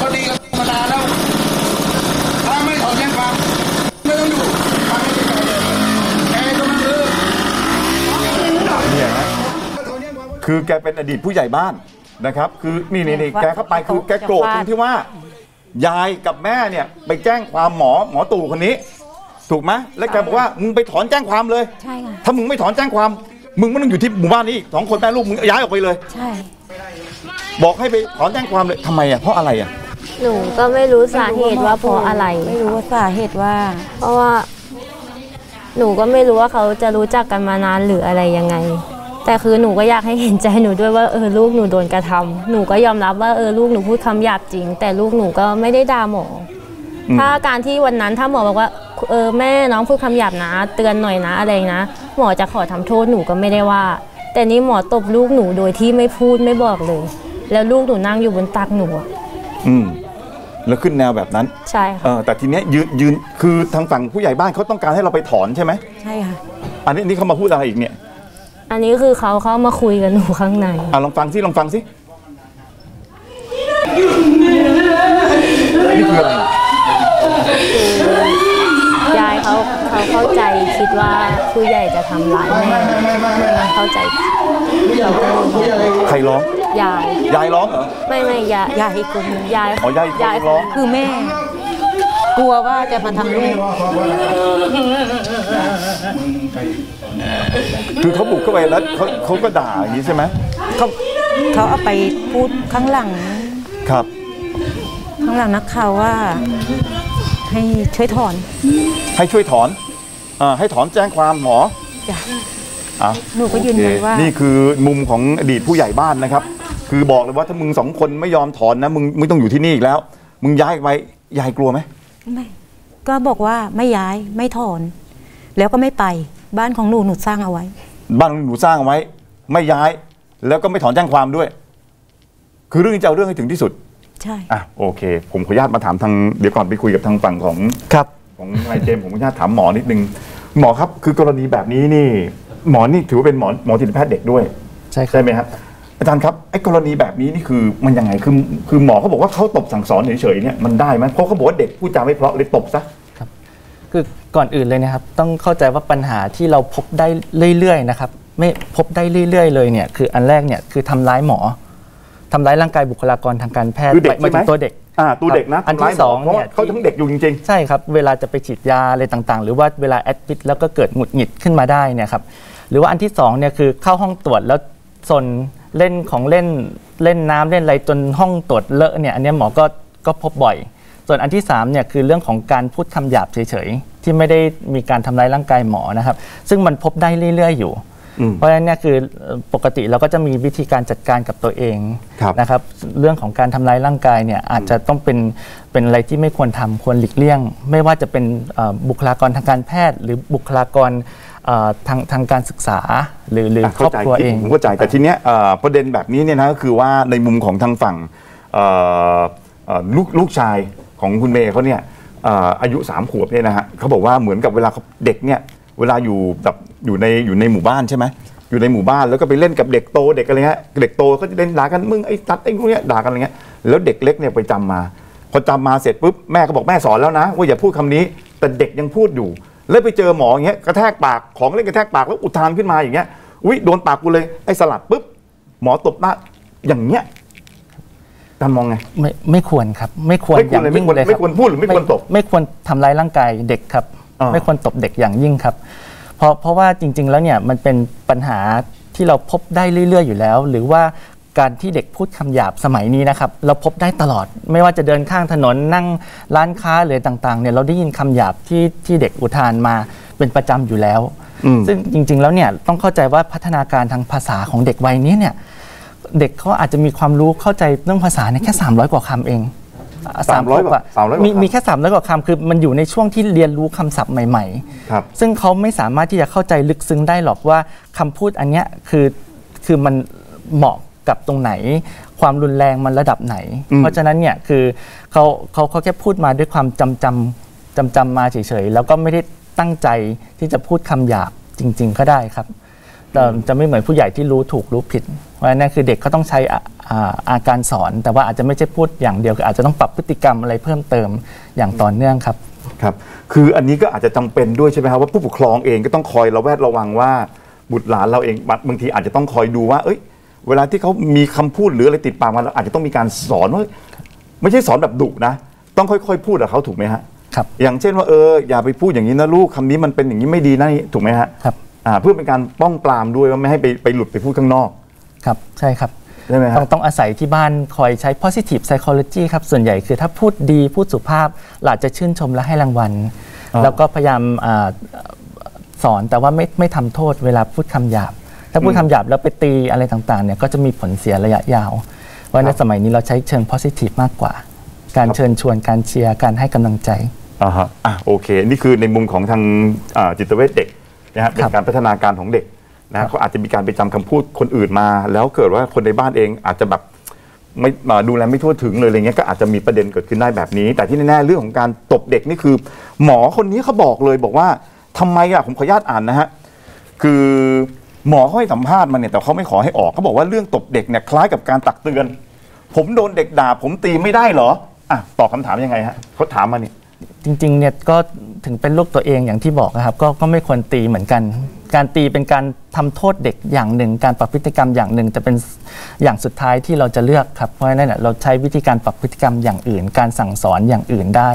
พอดีกับธรรมดาแล้วถ้าไม่ถอนแจ้งความคือแกเป็นอดีตผู้ใหญ่บ้านนะครับคือนี่นี่แกเข้าไปคือแกโกรธตรงที่ว่ายายกับแม่เนี่ยไปแจ้งความหมอหมอตู่คนนี้ถูกไหมแล้วแกบอกว่ามึงไปถอนแจ้งความเลยใช่ค่ะถ้ามึงไม่ถอนแจ้งความมึงไม่ต้องอยู่ที่หมู่บ้านนี้สองคนแม่ลูกมึงย้ายออกไปเลยใช่บอกให้ไปถอนแจ้งความเลยทำไมอ่ะเพราะอะไรอ่ะหนูก็ไม่รู้สาเหตุว่าเพราะอะไรไม่รู้สาเหตุว่าเพราะว่าหนูก็ไม่รู้ว่าเขาจะรู้จักกันมานานหรืออะไรยังไงแต่คือหนูก็อยากให้เห็นใจหนูด้วยว่าเออลูกหนูโดนกระทำหนูก็ยอมรับว่าเออลูกหนูพูดคำหยาบจริงแต่ลูกหนูก็ไม่ได้ด่าหมอถ้าการที่วันนั้นถ้าหมอบอกว่าเออแม่น้องพูดคำหยาบนะเตือนหน่อยนะอะไรนะหมอจะขอทำโทษหนูก็ไม่ได้ว่าแต่นี้หมอตบลูกหนูโดยที่ไม่พูดไม่บอกเลยแล้วลูกหนูนั่งอยู่บนตักหนูอืมแล้วขึ้นแนวแบบนั้นใช่ค่ะแต่ทีเนี้ยยืนยืนคือทางฝั่งผู้ใหญ่บ้านเขาต้องการให้เราไปถอนใช่ไหมใช่ค่ะอันนี้นี่เขามาพูดอะไรอีกเนี่ยอันนี้คือเขาเขามาคุยกันหนูข้างในอ่ะลองฟังสิลองฟังสินี่คืออะไรยายเขาเขาเข้าใจคิดว่าผู้ใหญ่จะทำร้ายแม่เข้าใจใครร้อง ยายยายร้องเหรอไม่ไม่ยายยายคนยายอ๋อยายยายร้องคือแม่กลัวว่าจะมาทำลูกคือเขาบุกเข้าไปแล้วเขาเขาก็ด่าอย่างนี้ใช่ไหมเขาเขาเอาไปพูดข้างหลังครับข้างหลังนักข่าวว่าให้ช่วยถอนให้ช่วยถอนอ่าให้ถอนแจ้งความหมอจ้ะอ่ะหนูก็ยืนยันว่านี่คือมุมของอดีตผู้ใหญ่บ้านนะครับคือบอกเลยว่าถ้ามึงสองคนไม่ยอมถอนนะมึงไม่ต้องอยู่ที่นี่อีกแล้วมึงย้ายไปยายกลัวไหมไม่ก็บอกว่าไม่ย้ายไม่ถอนแล้วก็ไม่ไปบ้านของหนูหนูสร้างเอาไว้บ้านหนูสร้างเอาไว้ไม่ย้ายแล้วก็ไม่ถอนแจ้งความด้วยคือเรื่องจะเอาเรื่องให้ถึงที่สุดใช่อ่ะโอเคผมขออนุญาตมาถามทางเดี๋ยวก่อนไปคุยกับทางฝั่งของครับของนายเจมผมขออนุญาตถามหมอนิดนึงหมอครับคือกรณีแบบนี้นี่หมอนี่ถือว่าเป็นหมอหมอจิตแพทย์เด็กด้วยใช่ใช่ไหมครับอาจารย์ครับไอ้กรณีแบบนี้นี่คือมันยังไงคือคือหมอเขาบอกว่าเขาตบสั่งสอนเฉยๆเนี่ยมันได้ไหมเพราะเขาบอกว่าเด็กพูดจาไม่เพราะเลยตบซะครับคือก่อนอื่นเลยนะครับต้องเข้าใจว่าปัญหาที่เราพบได้เรื่อยๆนะครับไม่พบได้เรื่อยๆเลยเนี่ยคืออันแรกเนี่ยคือทำร้ายหมอทำร้ายร่างกายบุคลากรทางการแพทย์ไปถึงตัวเด็กตัวเด็กนะอันที่สองเนี่ยเขาทั้งเด็กอยู่จริงๆใช่ครับเวลาจะไปฉีดยาอะไรต่างๆหรือว่าเวลาแอดมิดแล้วก็เกิดหงุดหงิดขึ้นมาได้เนี่ยครับหรือว่าอันที่สองเนี่ยคือเข้าห้องตรวจแล้วซนเล่นของเล่นเล่นน้ำเล่นอะไรจนห้องตรวจเลอะเนี่ยอันนี้หมอก็ก็พบบ่อยส่วนอันที่สามเนี่ยคือเรื่องของการพูดคำหยาบเฉยๆที่ไม่ได้มีการทำร้ายร่างกายหมอนะครับซึ่งมันพบได้เรื่อยๆอยู่เพราะฉะนั้นเนี่ยคือปกติเราก็จะมีวิธีการจัดการกับตัวเองนะครับเรื่องของการทำร้ายร่างกายเนี่ยอาจจะต้องเป็นเป็นอะไรที่ไม่ควรทำควรหลีกเลี่ยงไม่ว่าจะเป็นบุคลากรทางการแพทย์หรือบุคลากรทางทางการศึกษาหรือหรือครอบครัวเองผมเข้าใจแต่ทีเนี้ยประเด็นแบบนี้เนี่ยนะก็คือว่าในมุมของทางฝั่งลูกลูกชายของคุณเมย์เขาเนี่ยอายุสามขวบเนี่ยนะฮะเขาบอกว่าเหมือนกับเวลาเด็กเนี่ยเวลาอยู่แบบอยู่ในอยู่ในหมู่บ้านใช่ไหมอยู่ในหมู่บ้านแล้วก็ไปเล่นกับเด็กโตเด็กอะไรเงี้ยเด็กโตก็จะเล่นด่ากันมึงไอ้ตัดไอ้พวกเนี้ยด่ากันอะไรเงี้ยแล้วเด็กเล็กเนี่ยไปจำมาพอจำมาเสร็จปุ๊บแม่ก็บอกแม่สอนแล้วนะว่าอย่าพูดคำนี้แต่เด็กยังพูดอยู่แล้วไปเจอหมออย่างเงี้ยกระแทกปากของเล่นกระแทกปากแล้วอุทานขึ้นมาอย่างเงี้ยอุ้ยโดนปากกูเลยไอ้สลับปุ๊บหมอตบหน้าอย่างเงี้ยท่านมองไงไม่ไม่ควรครับไม่ควรอย่างยิ่งเลยไม่ควรพูดหรือไม่ควรตบไม่ควรทำร้ายร่างกายเด็กครับไม่ควรตบเด็กอย่างยิ่งครับเพราะเพราะว่าจริงๆแล้วเนี่ยมันเป็นปัญหาที่เราพบได้เรื่อยๆอยู่แล้วหรือว่าการที่เด็กพูดคำหยาบสมัยนี้นะครับเราพบได้ตลอดไม่ว่าจะเดินข้างถนนนั่งร้านค้าหรือต่างๆเนี่ยเราได้ยินคำหยาบที่ที่เด็กอุทานมาเป็นประจำอยู่แล้วซึ่งจริงๆแล้วเนี่ยต้องเข้าใจว่าพัฒนาการทางภาษาของเด็กวัยนี้เนี่ยเด็กเขาอาจจะมีความรู้เข้าใจเรื่องภาษาเนี่ยแค่สามร้อยกว่าคำเองสามร้อยกว่ามีมีแค่สามร้อยกว่าคำคือมันอยู่ในช่วงที่เรียนรู้คำศัพท์ใหม่ๆซึ่งเขาไม่สามารถที่จะเข้าใจลึกซึ้งได้หรอกว่าคำพูดอันเนี้ยคือคือมันเหมาะกับตรงไหนความรุนแรงมันระดับไหนเพราะฉะนั้นเนี่ยคือเขาเขาเขาแค่พูดมาด้วยความจำจำจำจำมาเฉยๆแล้วก็ไม่ได้ตั้งใจที่จะพูดคำหยาบจริงๆก็ได้ครับจะไม่เหมือนผู้ใหญ่ที่รู้ถูกรู้ผิดเพราะฉะนั้นคือเด็กเขาต้องใช้อาการสอนแต่ว่าอาจจะไม่ใช่พูดอย่างเดียวอาจจะต้องปรับพฤติกรรมอะไรเพิ่มเติมอย่างต่อเนื่องครับครับคืออันนี้ก็อาจจะจำเป็นด้วยใช่ไหมครับว่าผู้ปกครองเองก็ต้องคอยระแวดระวังว่าบุตรหลานเราเองบางทีอาจจะต้องคอยดูว่าเอ้ยเวลาที่เขามีคำพูดหรืออะไรติดปากมาเราอาจจะต้องมีการสอนว่าไม่ใช่สอนแบบดุนะต้องค่อยๆพูดกับเขาถูกไหมฮะครับอย่างเช่นว่าเอออย่าไปพูดอย่างนี้นะลูกคำนี้มันเป็นอย่างนี้ไม่ดีนะถูกไหมฮะครับเพื่อเป็นการป้องปรามด้วยว่าไม่ให้ไปไปหลุดไปพูดข้างนอกครับใช่ครับต้องต้องอาศัยที่บ้านคอยใช้ positive psychology ครับส่วนใหญ่คือถ้าพูดดีพูดสุภาพหลานจะชื่นชมและให้รางวัลแล้วก็พยายามสอนแต่ว่าไม่ไม่ทำโทษเวลาพูดคำหยาบถ้าพูดคำหยาบแล้วไปตีอะไรต่างๆเนี่ยก็จะมีผลเสียระยะยาวว่าในสมัยนี้เราใช้เชิง positive มากกว่าการเชิญชวนการเชียร์การให้กำลังใจอ่าฮะอ่ะโอเคนี่คือในมุมของทางจิตเวชเด็กนะครับเป็นการพัฒนาการของเด็กนะเขาอาจจะมีการไปจำคำพูดคนอื่นมาแล้วเกิดว่าคนในบ้านเองอาจจะแบบไม่ดูแลไม่ทั่วถึงเลยอะไรเงี้ยก็อาจจะมีประเด็นเกิดขึ้นได้แบบนี้แต่ที่แน่ๆเรื่องของการตบเด็กนี่คือหมอคนนี้เขาบอกเลยบอกว่าทำไมอะผมขออนุญาตอ่านนะฮะคือหมอเขาให้สัมภาษณ์มาเนี่ยแต่เขาไม่ขอให้ออกเขาบอกว่าเรื่องตบเด็กเนี่ยคล้ายกับการตักเตือนผมโดนเด็กด่าผมตีไม่ได้เหรออ่ะตอบคำถามยังไงฮะเขาถามมาเนี่ย จริงๆเนี่ยก็ถึงเป็นลูกตัวเองอย่างที่บอกนะครับก็ก็ไม่ควรตีเหมือนกันการตีเป็นการทำโทษเด็กอย่างหนึ่งการปรับพฤติกรรมอย่างหนึ่งจะเป็นอย่างสุดท้ายที่เราจะเลือกครับเพราะฉะนั้นเราใช้วิธีการปรับพฤติกรรมอย่างอื่นการสั่งสอนอย่างอื่นได้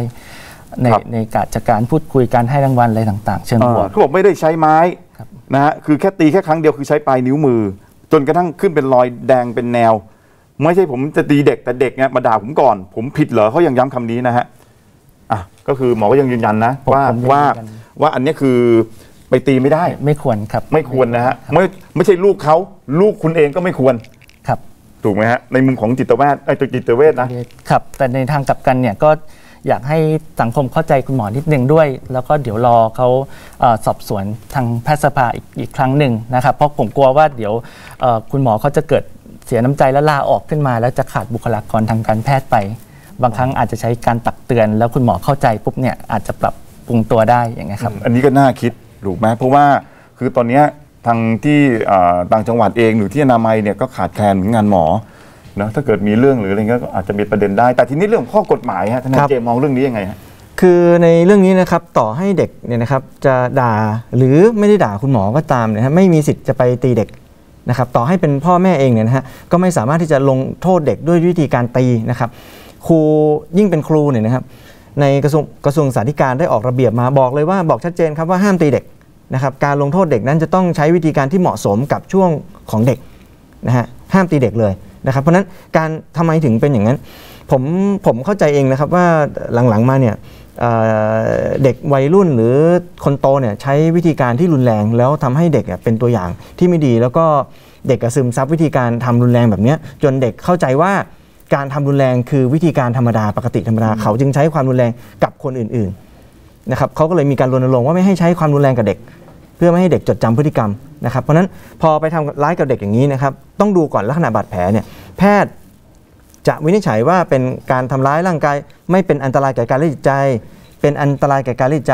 ในในการจัดการพูดคุยการให้รางวัลอะไรต่างๆเชิงบวกเขาบอกไม่ได้ใช้ไม้นะฮะคือแค่ตีแค่ครั้งเดียวคือใช้ปลายนิ้วมือจนกระทั่งขึ้นเป็นรอยแดงเป็นแนวไม่ใช่ผมจะตีเด็กแต่เด็กเนี่ยมาด่าผมก่อนผมผิดเหรอเขายังย้ำคำนี้นะฮะอ่ะก็คือหมอก็ยังยืนยันนะว่าว่าว่าอันนี้คือไปตีไม่ได้ไม่ควรครับไม่ควรนะฮะไม่ไม่ใช่ลูกเขาลูกคุณเองก็ไม่ควรครับถูกไหมฮะในมุมของจิตแพทย์ไอ้ตัวจิตเวชนะครับแต่ในทางกลับกันเนี่ยก็อยากให้สังคมเข้าใจคุณหมอนิดนึงด้วยแล้วก็เดี๋ยวรอเขาสอบสวนทางแพทยสภาอีกครั้งหนึ่งนะครับเพราะผมกลัวว่าเดี๋ยวคุณหมอเขาจะเกิดเสียน้ำใจและลาออกขึ้นมาแล้วจะขาดบุคลากรทางการแพทย์ไปบางครั้งอาจจะใช้การตักเตือนแล้วคุณหมอเข้าใจปุ๊บเนี่ยอาจจะปรับปรุงตัวได้อย่างเงี้ยครับอันนี้ก็น่าคิดถูกไหมเพราะว่าคือตอนนี้ทางที่ต่างจังหวัดเองหรือที่อนามัยเนี่ยก็ขาดแคลนงานหมอนะถ้าเกิดมีเรื่องหรืออะไรก็อาจจะมีประเด็นได้แต่ทีนี้เรื่องข้อกฎหมายฮะท่านเจมมองเรื่องนี้ยังไงฮะคือในเรื่องนี้นะครับต่อให้เด็กเนี่ยนะครับจะด่าหรือไม่ได้ด่าคุณหมอก็ตามเนี่ยไม่มีสิทธิ์จะไปตีเด็กนะครับต่อให้เป็นพ่อแม่เองเนี่ยนะฮะก็ไม่สามารถที่จะลงโทษเด็กด้วยวิธีการตีนะครับครูยิ่งเป็นครูเนี่ยนะครับในกระทรวงกระทรวงศึกษาธิการได้ออกระเบียบมาบอกเลยว่าบอกชัดเจนครับว่าห้ามตีเด็กนะครับการลงโทษเด็กนั้นจะต้องใช้วิธีการที่เหมาะสมกับช่วงของเด็กนะฮะห้ามตีเด็กเลยนะครับเพราะฉะนั้นการทำไมถึงเป็นอย่างนั้นผมผมเข้าใจเองนะครับว่าหลังๆมาเนี่ยเด็กวัยรุ่นหรือคนโตเนี่ยใช้วิธีการที่รุนแรงแล้วทำให้เด็กเป็นตัวอย่างที่ไม่ดีแล้วก็เด็กซึมซับวิธีการทำรุนแรงแบบนี้จนเด็กเข้าใจว่าการทำรุนแรงคือวิธีการธรรมดาปกติธรรมดาเขาจึงใช้ความรุนแรงกับคนอื่นๆนะครับเขาก็เลยมีการรณรงค์ว่าไม่ให้ใช้ความรุนแรงกับเด็กเพื่อไม่ให้เด็กจดจำพฤติกรรมนะครับเพราะฉะนั้นพอไปทำร้ายกับเด็กอย่างนี้นะครับต้องดูก่อนลักษณะบาดแผลเนี่ยแพทย์จะวินิจฉัยว่าเป็นการทำร้ายร่างกายไม่เป็นอันตรายแก่กายและจิตใจเป็นอันตรายแก่กายและจิตใจ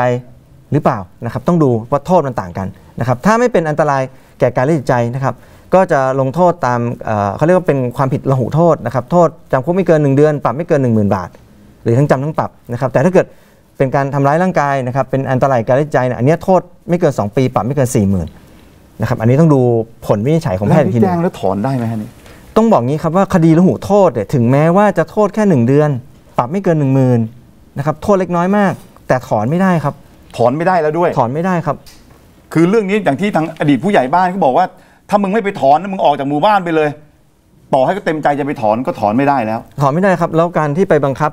หรือเปล่านะครับต้องดูว่าโทษมันต่างกันนะครับถ้าไม่เป็นอันตรายแก่กายและจิตใจนะครับก็จะลงโทษตามเขาเรียกว่าเป็นความผิดละหุโทษนะครับโทษจำคุกไม่เกินหนึ่งเดือนปรับไม่เกิน หนึ่งหมื่น บาทหรือทั้งจำทั้งปรับนะครับแต่ถ้าเกิดเป็นการทำร้ายร่างกายนะครับเป็นอันตรายแก่กายและจิตใจอันนี้โทษไม่เกินสองปีปรับไม่เกิน สี่หมื่น นะครับอันนี้ต้องดูผลวินิจฉัยของแพทย์ทีนึงแจ้งแล้วถอนได้ไหมฮะนี่ต้องบอกงี้ครับว่าคดีละหุโทษเนี่ยถึงแม้ว่าจะโทษแค่หนึ่งเดือนปรับไม่เกิน หนึ่งหมื่น นะครับโทษเล็กน้อยมากแต่ถอนไม่ได้ครับถอนไม่ได้แล้วด้วยถอนไม่ได้ครับคือเรื่องนี้อย่างที่ทางอดีตผู้ใหญ่บ้านเขาบอกว่าถ้ามึงไม่ไปถอนมึงออกจากหมู่บ้านไปเลยต่อให้ก็เต็มใจจะไปถอนก็ถอนไม่ได้แล้วถอนไม่ได้ครับแล้วการที่ไปบังคับ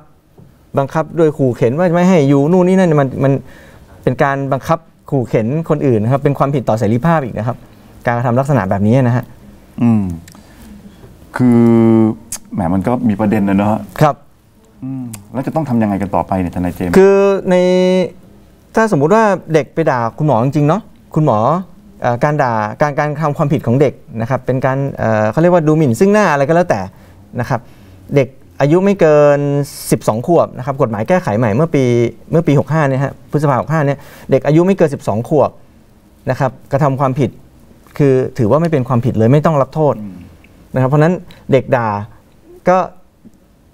บังคับโดยขู่เข็นว่าไม่ให้อยู่นู่นนี่นั่นมันมันเป็นการบังคับขู่เข็นคนอื่นนะครับเป็นความผิดต่อเสรีภาพอีกนะครับการกระทำลักษณะแบบนี้นะฮะอืมคือแหมมันก็มีประเด็นนะเนอะครับอืมแล้วจะต้องทำยังไงกันต่อไปเนี่ยทนายเจมส์คือในถ้าสมมุติว่าเด็กไปด่าคุณหมอจริงๆเนาะคุณหมอการด่าการการทำความผิดของเด็กนะครับเป็นการเขาเรียกว่าดูหมิ่นซึ่งหน้าอะไรก็แล้วแต่นะครับเด็กอายุไม่เกินสิบสองขวบนะครับกฎหมายแก้ไขใหม่เมื่อปีเมื่อปีหกสิบห้าเนี่ยฮะพฤษภาคมหกสิบห้าเนี่ยเด็กอายุไม่เกินสิบสองขวบนะครับกระทำความผิดคือถือว่าไม่เป็นความผิดเลยไม่ต้องรับโทษนะครับเพราะนั้นเด็กด่าก็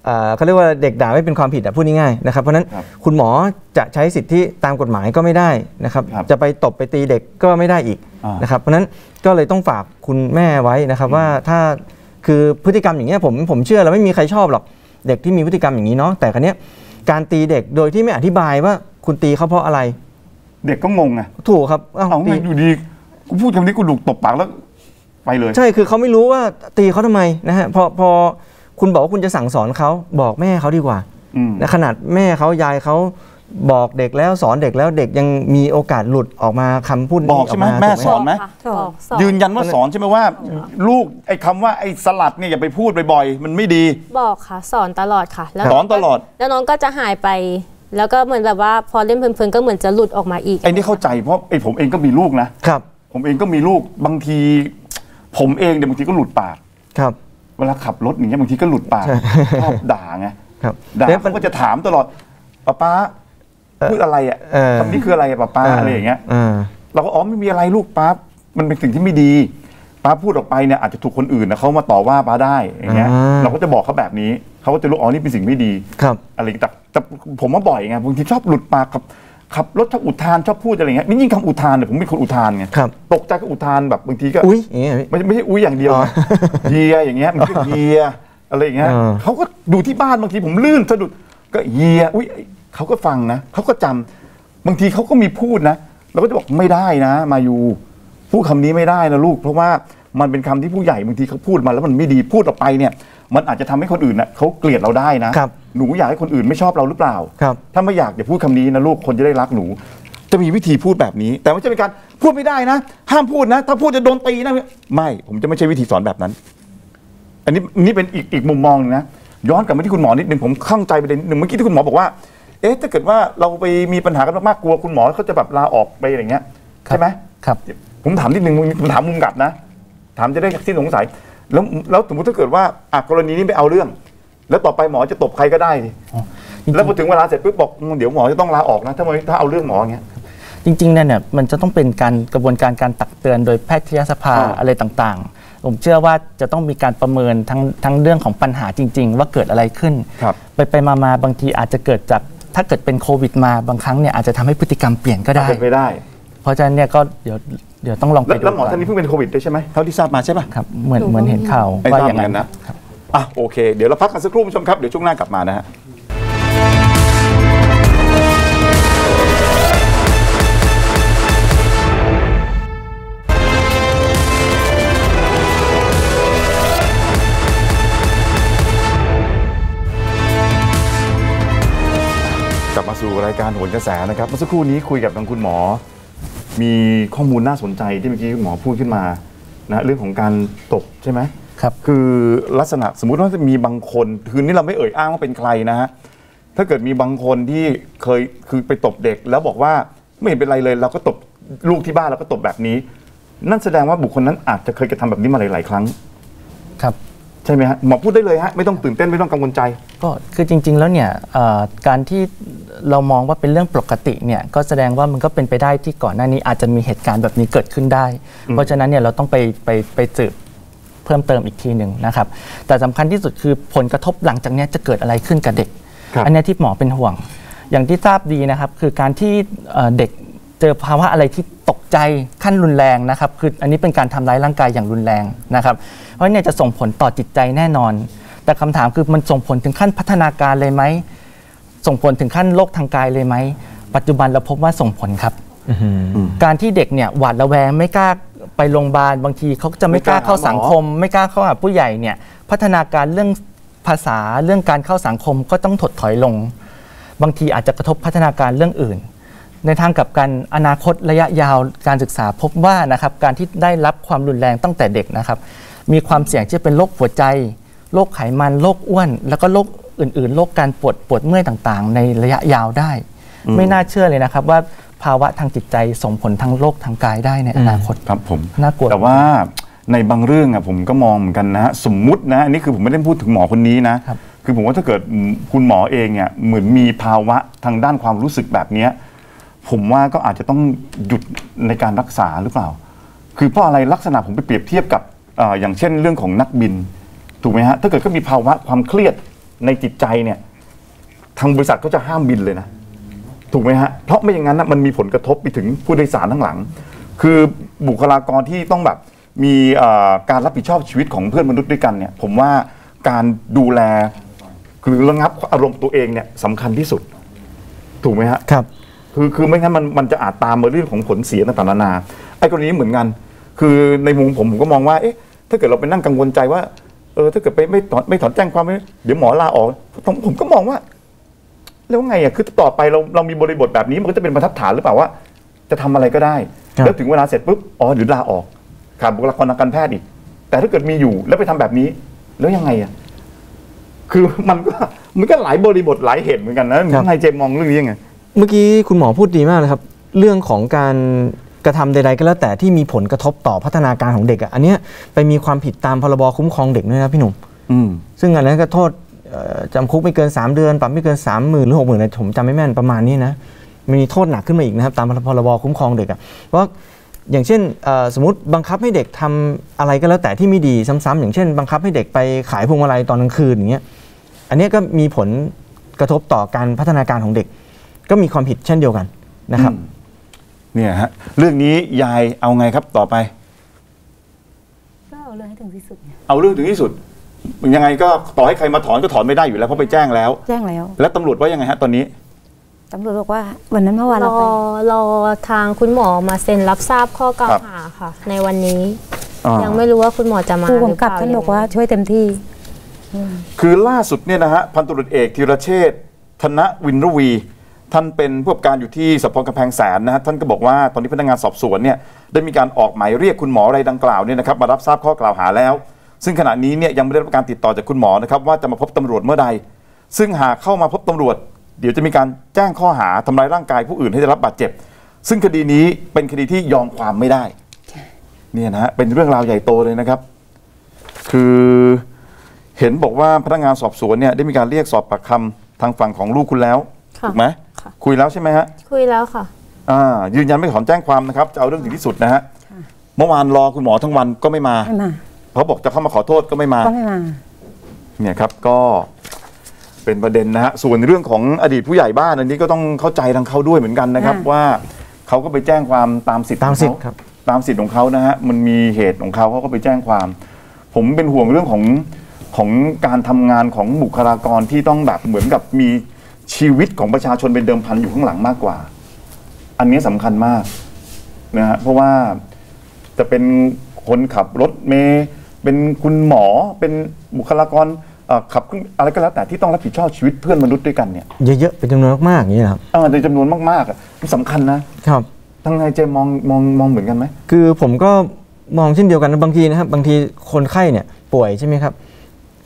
เขาเรียกว่าเด็กด่าไม่เป็นความผิดอ่ะพูดง่ายๆนะครับเพราะนั้นคุณหมอจะใช้สิทธิตามกฎหมายก็ไม่ได้นะครับจะไปตบไปตีเด็กก็ไม่ได้อีกนะครับเพราะนั้นก็เลยต้องฝากคุณแม่ไว้นะครับว่าถ้าคือพฤติกรรมอย่างเงี้ยผมผมเชื่อแล้วไม่มีใครชอบหรอกเด็กที่มีพฤติกรรมอย่างนี้เนาะแต่ครั้งนี้การตีเด็กโดยที่ไม่อธิบายว่าคุณตีเขาเพราะอะไรเด็กก็งงไงถูกครับเอาไงอยู่ดีกูพูดคำนี้กูดุตบปากแล้วไปเลยใช่คือเขาไม่รู้ว่าตีเขาทำไมนะฮะพอพอคุณบอกว่าคุณจะสั่งสอนเขาบอกแม่เขาดีกว่านะขนาดแม่เขายายเขาบอกเด็กแล้วสอนเด็กแล้วเด็กยังมีโอกาสหลุดออกมาคำพูดบอกใช่ไหมแม่สอนไหมยืนยันว่าสอนใช่ไหมว่าลูกไอ้คำว่าไอ้สลัดเนี่ยอย่าไปพูดบ่อยๆมันไม่ดีบอกค่ะสอนตลอดค่ะสอนตลอดแล้วน้องก็จะหายไปแล้วก็เหมือนแบบว่าพอเล่นเพลินๆก็เหมือนจะหลุดออกมาอีกไอ้นี่เข้าใจเพราะไอ้ผมเองก็มีลูกนะครับผมเองก็มีลูกบางทีผมเองเดี๋ยวบางทีก็หลุดปากครับเวลาขับรถอย่างเงี้ยบางทีก็หลุดปากชอบด่าไงด่าเขาก็จะถามตลอดป้าป้าพูดอะไรอ่ะคำนี้คืออะไรป้าป้าอะไรอย่างเงี้ยเราก็อ๋อไม่มีอะไรลูกป้ามันเป็นสิ่งที่ไม่ดี ป้าพูดออกไปเนี่ยอาจจะถูกคนอื่นนะเขามาต่อว่าป้าได้อย่างเงี้ยเราก็จะบอกเขาแบบนี้เขาก็จะรู้อ๋อนี่เป็นสิ่งไม่ดีอะไรแต่แต่ผมมาบ่อยไงบางทีชอบหลุดปากกับขับรถชอบอุทานชอบพูดอะไรเงี้ยนี่ยิ่งคำอุทานเนี่ยผมเป็นคนอุทานไงตกใจก็อุทานแบบบางทีก็อุ้ยไม่ไม่ใช่อุ้ยอย่างเดียวเยียอย่างเงี้ยมันก็เยียอะไรอย่างเงี้ยเขาก็ดูที่บ้านบางทีผมลื่นสะดุดก็เยียอุ้ยเขาก็ฟังนะเขาก็จำบางทีเขาก็มีพูดนะเราก็จะบอกไม่ได้นะมายูพูดคำนี้ไม่ได้นะลูกเพราะว่ามันเป็นคำที่ผู้ใหญ่บางทีเขาพูดมาแล้วมันไม่ดีพูดออกไปเนี่ยมันอาจจะทำให้คนอื่นนะเขาเกลียดเราได้นะหนูอยากให้คนอื่นไม่ชอบเราหรือเปล่าถ้าไม่อยากอย่าพูดคำนี้นะลูกคนจะได้รักหนูจะมีวิธีพูดแบบนี้แต่ไม่ใช่เป็นการพูดไม่ได้นะห้ามพูดนะถ้าพูดจะโดนตีนะไม่ผมจะไม่ใช่วิธีสอนแบบนั้นอันนี้นี่เป็นอีกอีกมุมมองนะย้อนกลับมาที่คุณหมอนิดนึงผมข้องใจประเด็นหนึ่งเมื่อกี้ที่คุณหมอบอกว่าเอ๊ะถ้าเกิดว่าเราไปมีปัญหากันมากๆกลัวคุณหมอเขาจะแบบลาออกไปอะไรเงี้ยใช่ไหมครับผมถามนิดนึงผมถามมุมกลับนะถามจะได้สิ้นสงสัยแล้วแล้วสมมติถ้าเกิดว่าอ่ะกรณีนี้ไปเอาเรื่องแล้วต่อไปหมอจะตบใครก็ได้แล้วพอถึงเวลาเสร็จปุ๊บบอกเดี๋ยวหมอจะต้องลาออกนะถ้าถ้าเอาเรื่องหมออย่างเงี้ยจริงๆเนี่ยเนี่ยมันจะต้องเป็นการกระบวนการการตักเตือนโดยแพทยสภาอะไรต่างๆผมเชื่อว่าจะต้องมีการประเมินทั้งทั้งเรื่องของปัญหาจริงๆว่าเกิดอะไรขึ้นไปไปมาๆบางทีอาจจะเกิดจากถ้าเกิดเป็นโควิดมาบางครั้งเนี่ยอาจจะทำให้พฤติกรรมเปลี่ยนก็ได้ไปได้เพราะฉะนั้นเนี่ยก็เดี๋ยวเดี๋ยวต้องลองไปดูแล้วหมอท่านนี้เพิ่งเป็นโควิดด้วยใช่ไหมเท่าที่ทราบมาใช่ป่ะครับเหมือนเหมือนเห็นข่าวว่าอย่างนั้นนะอ่ะโอเคเดี๋ยวเราพักกันสักครู่ผู้ชมครับเดี๋ยวช่วงหน้ากลับมานะฮะกลับมาสู่รายการโหนกระแสนะครับเมื่อสักครู่นี้คุยกับทางคุณหมอมีข้อมูลน่าสนใจที่เมื่อกี้คุณหมอพูดขึ้นมานะเรื่องของการตบใช่ไหมครับคือลักษณะสมมุติว่าจะมีบางคนคืนนี้เราไม่เอ่ยอ้างว่าเป็นใครนะฮะถ้าเกิดมีบางคนที่เคยคือไปตบเด็กแล้วบอกว่าไม่เห็นเป็นไรเลยเราก็ตบลูกที่บ้านเราก็ตบแบบนี้นั่นแสดงว่าบุคคลนั้นอาจจะเคยกระทำแบบนี้มาหลายๆครั้งครับใช่ไหมฮะหมอพูดได้เลยฮะไม่ต้องตื่นเต้นไม่ต้องกังวลใจก็คือจริงๆแล้วเนี่ยการที่เรามองว่าเป็นเรื่องปกติเนี่ยก็แสดงว่ามันก็เป็นไปได้ที่ก่อนหน้านี้อาจจะมีเหตุการณ์แบบนี้เกิดขึ้นได้เพราะฉะนั้นเนี่ยเราต้องไปไปไปสืบเพิ่มเติมอีกทีหนึ่งนะครับแต่สำคัญที่สุดคือผลกระทบหลังจากนี้จะเกิดอะไรขึ้นกับเด็กอันนี้ที่หมอเป็นห่วงอย่างที่ทราบดีนะครับคือการที่เด็กเจอภาวะอะไรที่ตกใจขั้นรุนแรงนะครับคืออันนี้เป็นการทำร้ายร่างกายอย่างรุนแรงนะครับเพราะเนี่ยจะส่งผลต่อจิตใจแน่นอนแต่คำถามคือมันส่งผลถึงขั้นพัฒนาการเลยไหมส่งผลถึงขั้นโรคทางกายเลยไหมปัจจุบันเราพบว่าส่งผลครับการที่เด็กเนี่ยหวาดระแวงไม่กล้าไปโรงพยาบาลบางทีเขาจะไม่กล้าเข้าสังคมไม่กล้าเข้าหาผู้ใหญ่เนี่ยพัฒนาการเรื่องภาษาเรื่องการเข้าสังคมก็ต้องถดถอยลงบางทีอาจจะกระทบพัฒนาการเรื่องอื่นในทางกับการอนาคตระยะยาวการศึกษาพบว่านะครับการที่ได้รับความรุนแรงตั้งแต่เด็กนะครับมีความเสี่ยงที่จะเป็นโรคหัวใจโรคไขมันโรคอ้วนแล้วก็โรคอื่นๆโรคการปวดปวดเมื่อยต่างๆในระยะยาวได้ไม่น่าเชื่อเลยนะครับว่าภาวะทางจิตใจส่งผลทางโรคทางกายได้ในอนาคตครับผมน่ากลัวแต่ว่าในบางเรื่องอ่ะผมก็มองเหมือนกันนะสมมุตินะอันนี้คือผมไม่ได้พูดถึงหมอคนนี้นะคือผมว่าถ้าเกิดคุณหมอเองเนี่ยเหมือนมีภาวะทางด้านความรู้สึกแบบเนี้ยผมว่าก็อาจจะต้องหยุดในการรักษาหรือเปล่าคือเพราะอะไรลักษณะผมไปเปรียบเทียบกับ อ, อย่างเช่นเรื่องของนักบินถูกไหมฮะถ้าเกิดก็มีภาวะความเครียดในจิตใจเนี่ยทางบริษัทก็จะห้ามบินเลยนะถูกไหมฮะเพราะไม่อย่างนั้นนะมันมีผลกระทบไปถึงผู้โดยสารทั้งหลังคือบุคลากรที่ต้องแบบมีการรับผิดชอบชีวิตของเพื่อนมนุษย์ด้วยกันเนี่ยผมว่าการดูแลหรือระงับอารมณ์ตัวเองเนี่ยสำคัญที่สุดถูกไหมฮะครับคือคือไม่งั้นมันมันจะอาจตามมาเรื่องของผลเสียต่างๆนานาไอ้กรณีนี้เหมือนกันคือในมุมผมผมก็มองว่าเอ๊ะถ้าเกิดเราไปนั่งกังวลใจว่าเออถ้าเกิดไปไม่ถอนไม่ถอนแจ้งความไม่เดี๋ยวหมอลาออกผมผมก็มองว่าแล้วไงอ่ะคือต่อไปเราเรามีบริบทแบบนี้มันก็จะเป็นบรรทัดฐานหรือเปล่าว่าจะทำอะไรก็ได้แล้วถึงเวลาเสร็จปุ๊บอ๋อหรือลาออกขาดบุคลากรทางการแพทย์อีกแต่ถ้าเกิดมีอยู่แล้วไปทำแบบนี้แล้วยังไงอ่ะคือมันก็มันก็หลายบริบทหลายเหตุเหมือนกันนะนายเจมมองเรื่องนี้ยังไงเมื่อกี้คุณหมอพูดดีมากเลยครับเรื่องของการกระทำใดๆก็แล้วแต่ที่มีผลกระทบต่อพัฒนาการของเด็กอ่ะอันเนี้ยไปมีความผิดตามพรบคุ้มครองเด็กด้วยนะพี่หนุ่มซึ่งอันนั้นก็โทษจำคุกไม่เกินสามเดือนปรับไม่เกิน สามหมื่น หรือ หกหมื่น นะผมจำไม่แม่นประมาณนี้นะมีโทษหนักขึ้นมาอีกนะครับตามพรบคุ้มครองเด็กอ่ะเพราะ อย่างเช่นสมมติบังคับให้เด็กทำอะไรก็แล้วแต่ที่ไม่ดีซ้ำๆอย่างเช่นบังคับให้เด็กไปขายพวงมาลัยตอนกลางคืนอย่างเงี้ยอันนี้ก็มีผลกระทบต่อการพัฒนาการของเด็กก็มีความผิดเช่นเดียวกันนะครับเนี่ยฮะเรื่องนี้ยายเอาไงครับต่อไปก็เอาเรื่องให้ถึงที่สุดเอาเรื่องถึงที่สุดยังไงก็ต่อให้ใครมาถอนก็ถอนไม่ได้อยู่แล้วเพราะไปแจ้งแล้วแจ้งแล้วแล้วตำรวจว่ายังไงฮะตอนนี้ตำรวจบอกว่าวันนั้นเมื่อวานเราไปรอทางคุณหมอมาเซ็นรับทราบข้อกล่าวหาค่ะในวันนี้ยังไม่รู้ว่าคุณหมอจะมาหรือเปล่าผู้กำกับท่านบอกว่าช่วยเต็มที่คือล่าสุดเนี่ยนะฮะพันตำรวจเอกธีรเชษฐ์ธนวินรวีท่านเป็นผู้กำกับการอยู่ที่สพกำแพงแสนนะฮะท่านก็บอกว่าตอนนี้พนักงานสอบสวนเนี่ยได้มีการออกหมายเรียกคุณหมอรายดังกล่าวเนี่ยนะครับมารับทราบข้อกล่าวหาแล้วซึ่งขณะนี้เนี่ยยังไม่ได้รับการติดต่อจากคุณหมอนะครับว่าจะมาพบตำรวจเมื่อใดซึ่งหากเข้ามาพบตำรวจเดี๋ยวจะมีการแจ้งข้อหาทำร้ายร่างกายผู้อื่นให้ได้รับบาดเจ็บซึ่งคดีนี้เป็นคดีที่ยอมความไม่ได้เนี่ยนะฮะเป็นเรื่องราวใหญ่โตเลยนะครับคือเห็นบอกว่าพนักงานสอบสวนเนี่ยได้มีการเรียกสอบปากคำทางฝั่งของลูกคุณแล้วถูกไหมคุยแล้วใช่ไหมฮะคุยแล้วค่ะอ่ายืนยันไม่ถอนแจ้งความนะครับจะเอาเรื่องถึงที่สุดนะฮะเมื่อวานรอคุณหมอทั้งวันก็ไม่มาเขาบอกจะเข้ามาขอโทษก็ไม่มาก็ไม่มาเนี่ยครับก็เป็นประเด็นนะฮะส่วนเรื่องของอดีตผู้ใหญ่บ้านอันนี้ก็ต้องเข้าใจทางเขาด้วยเหมือนกันนะครับว่าเขาก็ไปแจ้งความตามสิทธิ์ตามสิทธิ์ครับตามสิทธิ์ของเขานะฮะมันมีเหตุของเขาเขาก็ไปแจ้งความผมเป็นห่วงเรื่องของของการทำงานของบุคลากรที่ต้องแบบเหมือนกับมีชีวิตของประชาชนเป็นเดิมพันอยู่ข้างหลังมากกว่าอันนี้สำคัญมากนะฮะเพราะว่าจะเป็นคนขับรถเมล์เป็นคุณหมอเป็นบุคลากรขับอะไรก็แล้วแต่ที่ต้องรับผิดชอบชีวิตเพื่อนมนุษย์ด้วยกันเนี่ยเยอะๆเป็นจำนวนมากๆอย่างนี้ครับอ่าเป็นจำนวนมากๆมันสำคัญนะครับทางนายเจมองมองมองเหมือนกันไหมคือผมก็มองเช่นเดียวกันบางทีนะครับบางทีคนไข้เนี่ยป่วยใช่ไหมครับ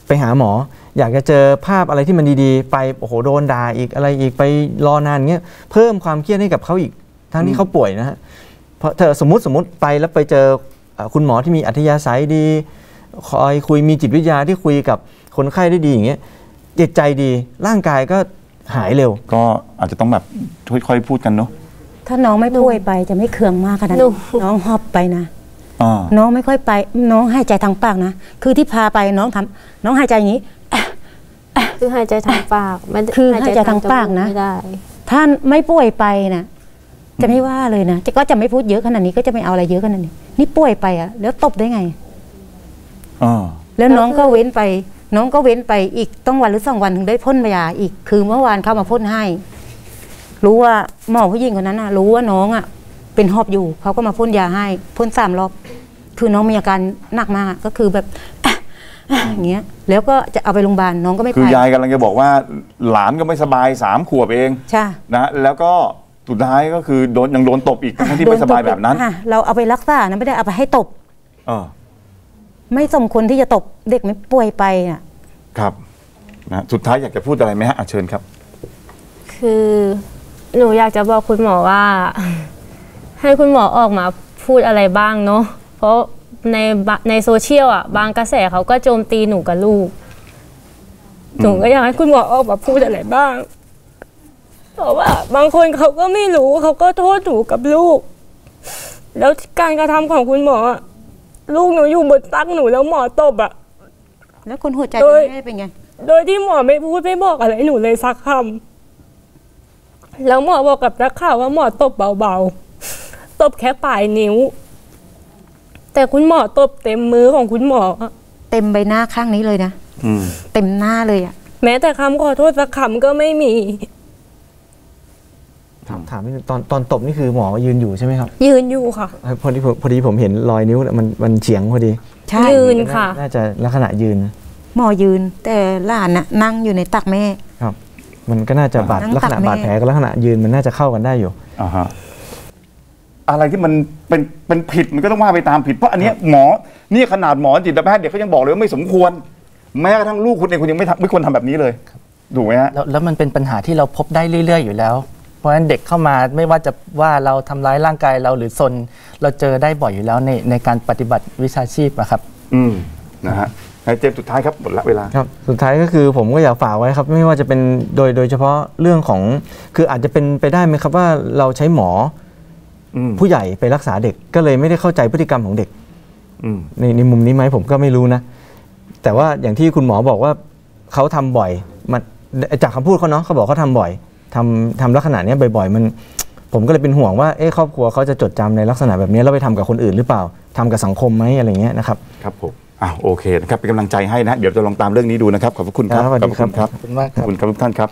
ไปหาหมออยากจะเจอภาพอะไรที่มันดีๆไปโอ้โหโดนด่าอีกอะไรอีกไปรอนานเงี้ยเพิ่มความเครียดให้กับเขาอีกทั้งที่เขาป่วยนะฮะเพราะเธอสมมติสมมติไปแล้วไปเจอคุณหมอที่มีอัธยาศัยดีคอยคุยมีจิตวิทยาที่คุยกับคนไข้ได้ดีอย่างเงี้ยจิตใจดีร่างกายก็หายเร็วก็อาจจะต้องแบบค่อยๆพูดกันเนาะถ้าน้องไม่ป่วยไปจะไม่เคืองมากขนาดนั้นน้องหอบไปนะน้องไม่ค่อยไปน้องหายใจทางปากนะคือที่พาไปน้องทำน้องหายใจอย่างนี้คือหายใจทางปากคือหายใจทางปากนะถ้าไม่ป่วยไปนะจะไม่ว่าเลยนะก็จะไม่พูดเยอะขนาดนี้ก็จะไม่เอาอะไรเยอะขนาดนี้นี่ป่วยไปอะแล้วตบได้ไงแล้วน้องก็เว้นไปน้องก็เว้นไปอีกต้องวันหรือสองวันถึงได้พ่นยาอีกคือเมื่อวานเข้ามาพ่นให้รู้ว่าหมอผู้หญิงคนนั้นน่ะรู้ว่าน้องอ่ะเป็นหอบอยู่เขาก็มาพ่นยาให้พ่นสามรอบคือน้องมีอาการหนักมากก็คือแบบอย่างเงี้ยแล้วก็จะเอาไปโรงพยาบาลน้องก็ไม่ไปคือยายกำลังจะบอกว่าหลานก็ไม่สบายสามขวบเองใช่นะแล้วก็สุดท้ายก็คือโดนยังโดนตบอีกทั้งที่ไม่สบายแบบนั้นเราเอาไปรักษานะไม่ได้เอาไปให้ตบเออไม่สมควรที่จะตบเด็กไม่ป่วยไปอ่ะครับนะสุดท้ายอยากจะพูดอะไรไหมฮะเชิญครับคือหนูอยากจะบอกคุณหมอว่าให้คุณหมอออกมาพูดอะไรบ้างเนาะเพราะในในโซเชียลอ่ะบางกระแสเขาก็โจมตีหนูกับลูกหนูก็อยากให้คุณหมอออกมาพูดอะไรบ้างเพราะว่าบางคนเขาก็ไม่รู้เขาก็โทษหนูกับลูกแล้วการกระทำของคุณหมอลูกหนูอยู่บนตักหนูแล้วหมอตบอะแล้วคนหัวใจได้เป็นไงโดยที่หมอไม่พูดไม่บอกอะไรหนูเลยสักคำแล้วหมอบอกกับนักข่าวว่าหมอตบเบาๆตบแค่ปลายนิ้วแต่คุณหมอตบเต็มมือของคุณหมอเต็มใบหน้าข้างนี้เลยนะอืมเต็มหน้าเลยอะแม้แต่คำขอโทษสักคำก็ไม่มีถามถามตอนตอนตบนี่คือหมอยืนอยู่ใช่ไหมครับยืนอยู่ค่ะพอดีพอดีผมเห็นรอยนิ้วมันมันเฉียงพอดีใช่ยืนค่ะน่าจะลักษณะยืนหมอยืนแต่หลานน่ะนั่งอยู่ในตักแม่ครับมันก็น่าจะบาดลักษณะบาดแผลกับลักษณะยืนมันน่าจะเข้ากันได้อยู่อ่าฮะอะไรที่มันเป็นเป็นผิดมันก็ต้องว่าไปตามผิดเพราะอันนี้หมอนี่ขนาดหมอจิตแพทย์เด็กเขายังบอกเลยว่าไม่สมควรแม้กระทั่งลูกคุณเองคุณยังไม่ทำไม่ควรทำแบบนี้เลยถูกไหมฮะแล้วมันเป็นปัญหาที่เราพบได้เรื่อยๆอยู่แล้วเพราะฉะนั้นเด็กเข้ามาไม่ว่าจะว่าเราทำร้ายร่างกายเราหรือซนเราเจอได้บ่อยอยู่แล้วในในการปฏิบัติวิชาชีพอะครับอืมนะฮะเจมส์สุดท้ายครับหมดละเวลาครับสุดท้ายก็คือผมก็อยากฝากไว้ครับไม่ว่าจะเป็นโดยโดยเฉพาะเรื่องของคืออาจจะเป็นไปได้ไหมครับว่าเราใช้หมอ ผู้ใหญ่ไปรักษาเด็กก็เลยไม่ได้เข้าใจพฤติกรรมของเด็กในในมุมนี้ไหมผมก็ไม่รู้นะแต่ว่าอย่างที่คุณหมอบอกว่าเขาทำบ่อยมันจากคำพูดเขาเนาะเขาบอกเขาทำบ่อยทำทำลักษณะนี้บ่อยๆมันผมก็เลยเป็นห่วงว่าเอ๊ะครอบครัวเขาจะจดจำในลักษณะแบบนี้แล้วไปทำกับคนอื่นหรือเปล่าทำกับสังคมไหมอะไรเงี้ยนะครับครับผมอ้าวโอเคนะครับเป็นกำลังใจให้นะเดี๋ยวจะลองตามเรื่องนี้ดูนะครับขอบคุณครับขอบคุณครับขอบคุณมากครับขอบคุณครับทุกท่านครับ